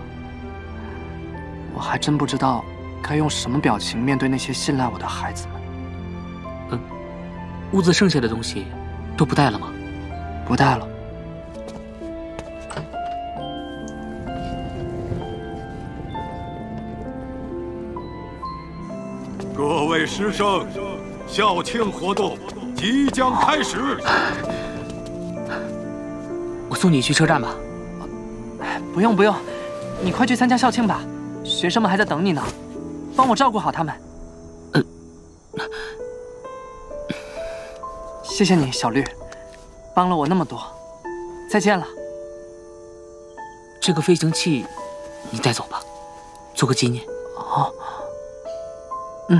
我还真不知道该用什么表情面对那些信赖我的孩子们。嗯，屋子剩下的东西都不带了吗？不带了。 各位师生，校庆活动即将开始。我送你去车站吧。不用不用，你快去参加校庆吧，学生们还在等你呢，帮我照顾好他们。谢谢你，小绿，帮了我那么多，再见了。这个飞行器，你带走吧，做个纪念。哦。 嗯，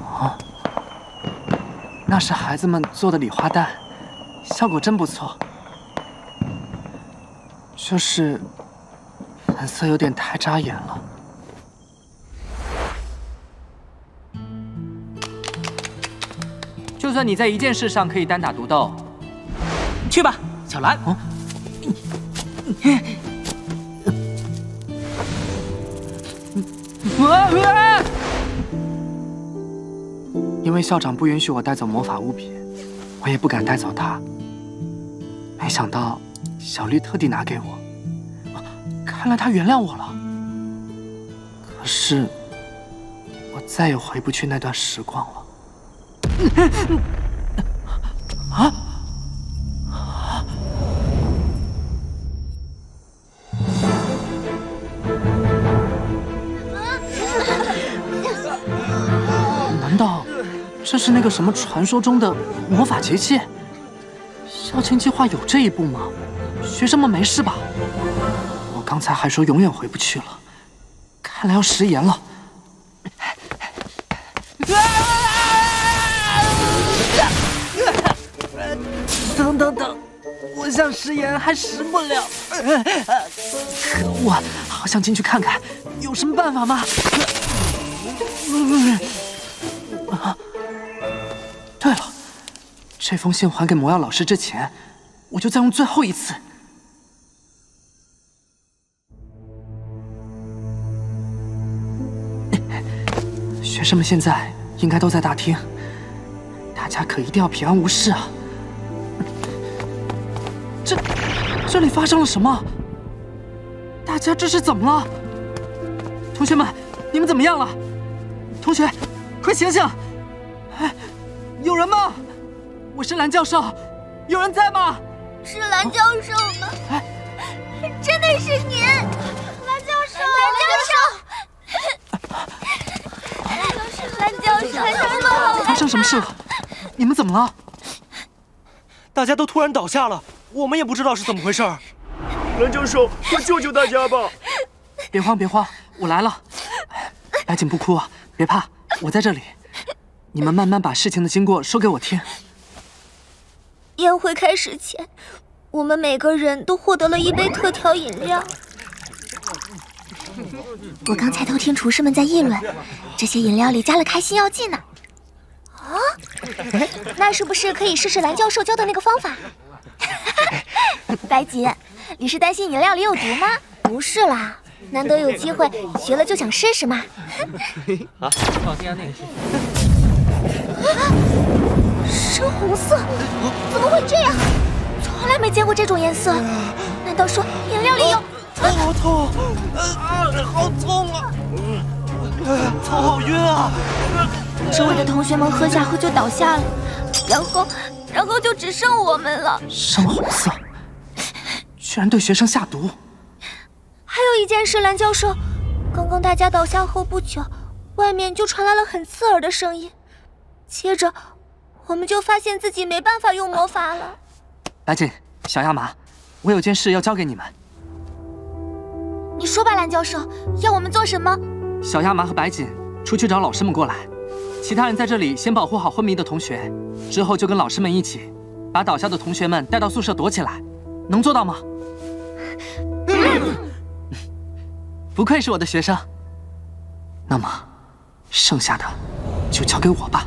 哦，那是孩子们做的礼花弹，效果真不错，就是粉色有点太扎眼了。 就算你在一件事上可以单打独斗，去吧，小兰。哦、因为校长不允许我带走魔法物品，我也不敢带走它。没想到小绿特地拿给我，看来他原谅我了。可是我再也回不去那段时光了。 啊！难道这是那个什么传说中的魔法节气？校庆计划有这一步吗？学生们没事吧？我刚才还说永远回不去了，看来要食言了。 等，我想食言还食不了，可我好想进去看看，有什么办法吗？啊，对了，这封信还给魔药老师之前，我就再用最后一次。学生们现在应该都在大厅，大家可一定要平安无事啊！ 这里发生了什么？大家这是怎么了？同学们，你们怎么样了？同学，快醒醒！哎，有人吗？我是蓝教授，有人在吗？是蓝教授吗？哎，真的是您，蓝教授！蓝教授！发生什么事了？你们怎么了？大家都突然倒下了。 我们也不知道是怎么回事儿，蓝教授，快救救大家吧！别慌，别慌，我来了。白锦不哭啊，别怕，我在这里。你们慢慢把事情的经过说给我听。宴会开始前，我们每个人都获得了一杯特调饮料。我刚才偷听厨师们在议论，这些饮料里加了开心药剂呢。啊？那是不是可以试试蓝教授教的那个方法？ 白锦，你是担心饮料里有毒吗？不是啦，难得有机会学了就想试试嘛。啊，放心啊，那个是。深红色，怎么会这样？从来没见过这种颜色，难道说饮料里有？好痛！好痛啊！头好晕啊！周围的同学们喝下喝就倒下了，然后就只剩我们了。深红色，居然对学生下毒！还有一件事，蓝教授，刚刚大家倒下后不久，外面就传来了很刺耳的声音。接着，我们就发现自己没办法用魔法了。白锦，小亚麻，我有件事要交给你们。你说吧，蓝教授，要我们做什么？小亚麻和白锦出去找老师们过来，其他人在这里先保护好昏迷的同学，之后就跟老师们一起把倒下的同学们带到宿舍躲起来，能做到吗？不愧是我的学生。那么，剩下的就交给我吧。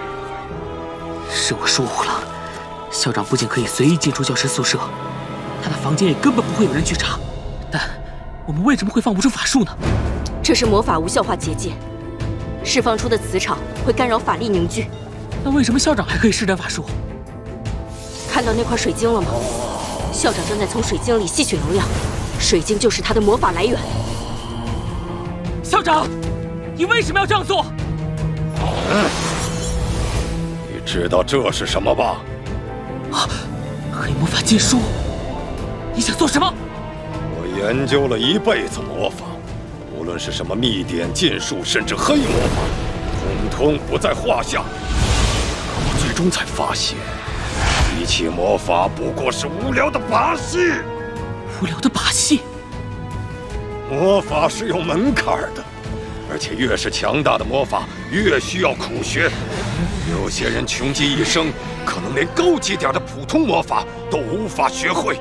是我疏忽了，校长不仅可以随意进出教师宿舍，他的房间也根本不会有人去查。但我们为什么会放不出法术呢？这是魔法无效化结界，释放出的磁场会干扰法力凝聚。那为什么校长还可以施展法术？看到那块水晶了吗？校长正在从水晶里吸取能量，水晶就是他的魔法来源。校长，你为什么要这样做？知道这是什么吧？啊，黑魔法禁书！你想做什么？我研究了一辈子魔法，无论是什么秘典、禁术，甚至黑魔法，统统不在话下。可我最终才发现，一切魔法不过是无聊的把戏。无聊的把戏？魔法是有门槛的。 而且越是强大的魔法，越需要苦学。有些人穷极一生，可能连高级点的普通魔法都无法学会。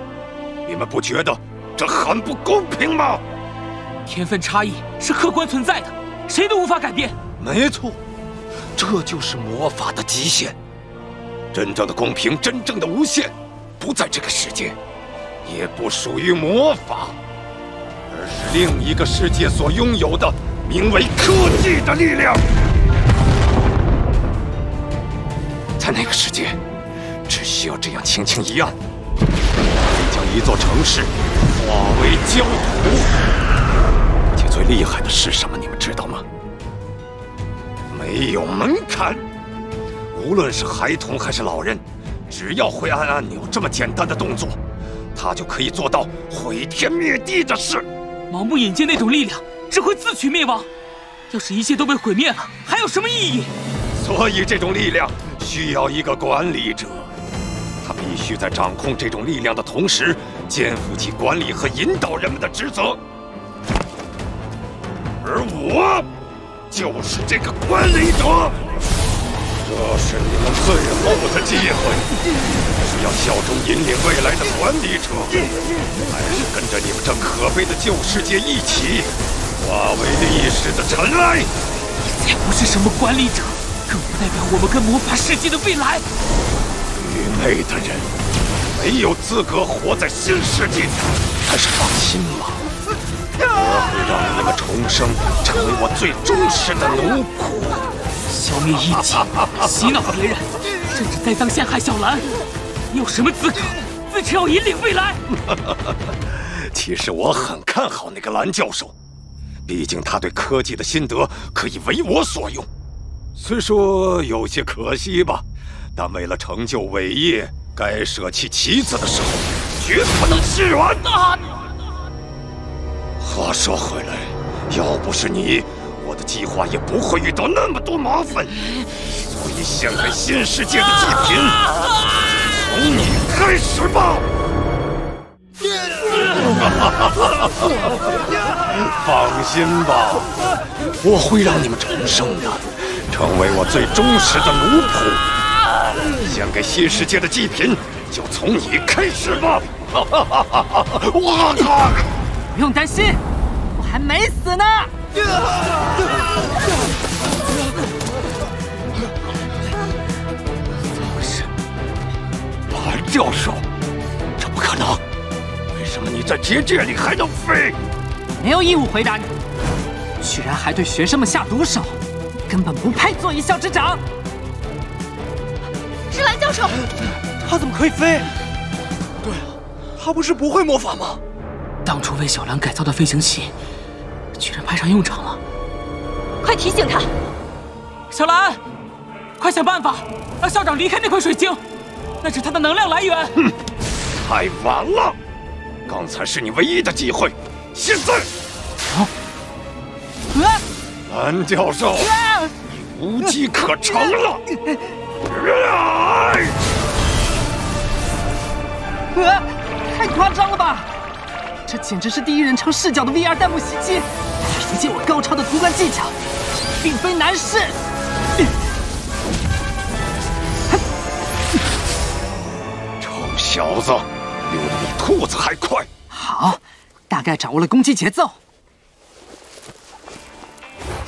你们不觉得这很不公平吗？天分差异是客观存在的，谁都无法改变。没错，这就是魔法的极限。真正的公平，真正的无限，不在这个世界，也不属于魔法，而是另一个世界所拥有的。 名为科技的力量，在那个世界，只需要这样轻轻一按，将一座城市化为焦土。而且最厉害的是什么？你们知道吗？没有门槛，无论是孩童还是老人，只要会按按钮这么简单的动作，他就可以做到毁天灭地的事。盲目引进那种力量。 只会自取灭亡。要是一切都被毁灭了，还有什么意义？所以这种力量需要一个管理者，他必须在掌控这种力量的同时，肩负起管理和引导人们的职责。而我，就是这个管理者。这是你们最后的机会，是要效忠引领未来的管理者，还是跟着你们这可悲的旧世界一起？ 化为历史的尘埃。你才不是什么管理者，更不代表我们跟魔法世界的未来。愚昧的人没有资格活在新世界，但是放心吧，我会让你们重生，成为我最忠实的奴仆。消灭异己，洗脑别人，甚至栽赃陷害小兰，你有什么资格自称要引领未来？其实我很看好那个蓝教授。 毕竟他对科技的心得可以为我所用，虽说有些可惜吧，但为了成就伟业，该舍弃棋子的时候，绝不能释然。话说回来，要不是你，我的计划也不会遇到那么多麻烦。所以，献给新世界的祭品，从你开始吧。 放心吧，我会让你们重生的，成为我最忠实的奴仆。献给新世界的祭品，就从你开始吧。我靠！不用担心，我还没死呢。蓝教授，这不可能。 为什么你在结界里还能飞？没有义务回答你，居然还对学生们下毒手，根本不配做一校之长。芝兰教授，他怎么可以飞？对啊，他不是不会魔法吗？当初为小兰改造的飞行器，居然派上用场了。快提醒他，小兰，快想办法让校长离开那块水晶，那是他的能量来源。哼，太晚了，刚才是你唯一的机会。 现在，蓝教授，你无机可乘了！太夸张了吧！这简直是第一人称视角的 VR 弹幕袭击，凭借我高超的图案技巧，并非难事。臭小子，溜得比兔子还快！好。 大概掌握了攻击节奏，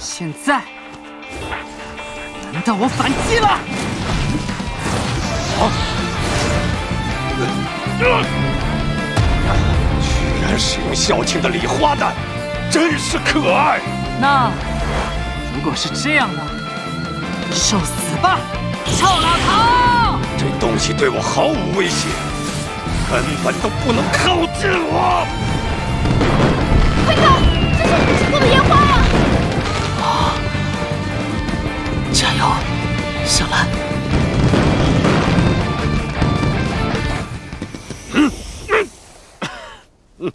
现在难道我反击了？居然使用校庆的礼花弹，真是可爱。那如果是这样呢？受死吧，臭老头！这东西对我毫无威胁，根本都不能靠近我。 快看，这是古时候的烟花啊！啊！加油，小兰！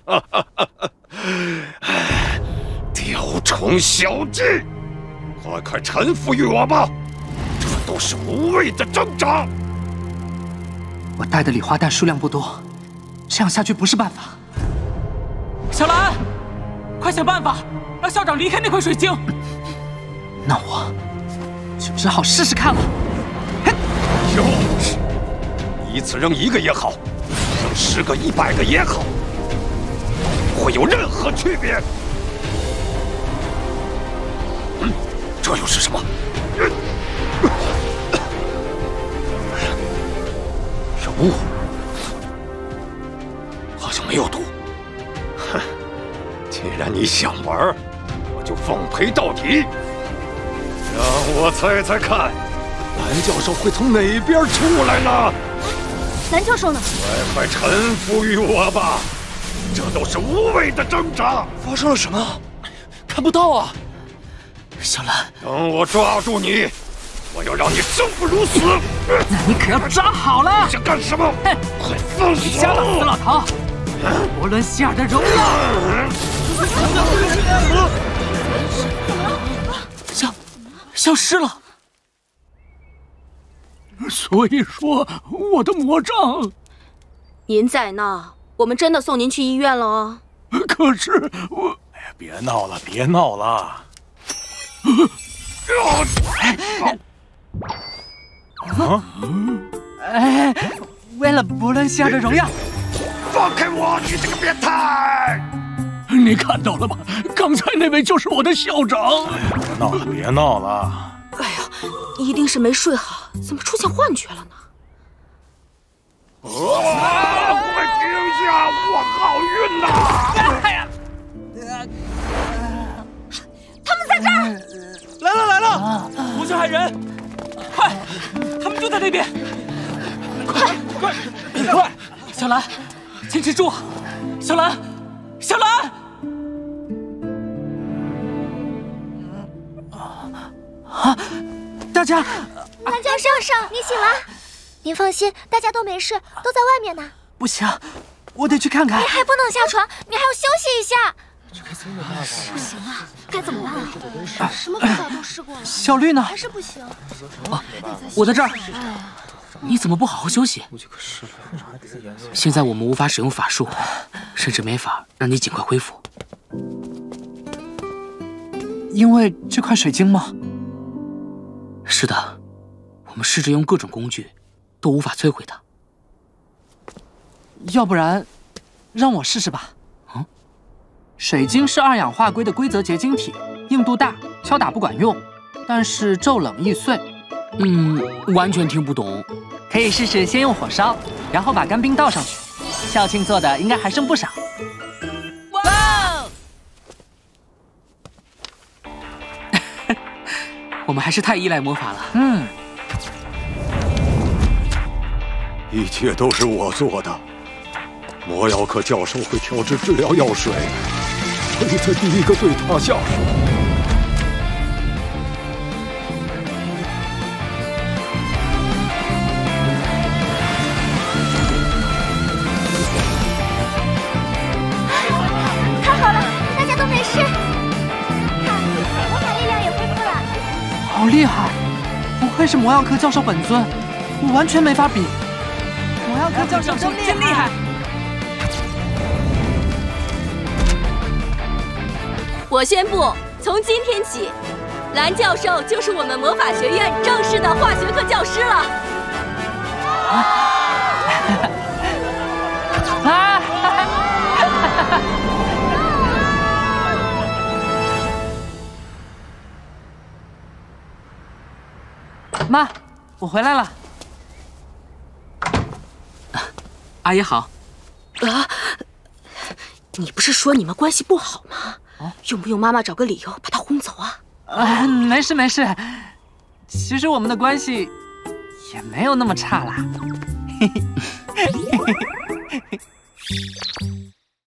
哈哈哈哈！雕虫小技，快臣服于我吧！这都是无谓的挣扎。我带的礼花弹数量不多，这样下去不是办法。小兰！ 快想办法让校长离开那块水晶。那我就只好试试看了。又是，一次扔一个也好，扔10个、100个也好，不会有任何区别。嗯，这又是什么？有雾，好像没有毒。 既然你想玩，我就奉陪到底。让我猜猜看，蓝教授会从哪边出来呢？蓝教授呢？快臣服于我吧！这都是无谓的挣扎。发生了什么？看不到啊！小兰，等我抓住你，我要让你生不如死！那你可要抓好了！你想干什么？快放手！瞎了，死老头！伯伦希尔的荣耀！ 消失了。所以说，我的魔杖。您再闹，我们真的送您去医院了哦。可是我……哎呀，别闹了，别闹了。啊！哎，为了伯伦希尔的荣耀，放开我！你这个变态！ 你看到了吗？刚才那位就是我的校长。别闹了，别闹了！哎呀，一定是没睡好，怎么出现幻觉了呢？快停下！我好晕呐！哎呀，他们在这儿！来了来了！不是害人，快，他们就在那边！快！小兰，坚持住！小兰，小兰！ 啊！大家，蓝教授，你醒了。您放心，大家都没事，都在外面呢。不行，我得去看看。你还不能下床，你还要休息一下。不行啊，该怎么办啊？什么方法都试过了，小绿呢？还是不行。啊，我在这儿。你怎么不好好休息？现在我们无法使用法术，甚至没法让你尽快恢复。因为这块水晶吗？ 是的，我们试着用各种工具，都无法摧毁它。要不然，让我试试吧。嗯，水晶是二氧化硅的规则结晶体，硬度大，敲打不管用，但是骤冷易碎。完全听不懂。可以试试先用火烧，然后把干冰倒上去。校庆做的应该还剩不少。哇！我们还是太依赖魔法了。嗯，一切都是我做的。魔药科教授会调制治疗药水，所以才第一个对他下手。 厉害，不愧是魔药科教授本尊，我完全没法比。魔药科教授真厉害！我宣布，从今天起，蓝教授就是我们魔法学院正式的化学课教师了。啊！妈，我回来了。阿姨好。啊，你不是说你们关系不好吗？哦，用不用妈妈找个理由把他轰走啊？没事没事。其实我们的关系也没有那么差啦。嘿嘿。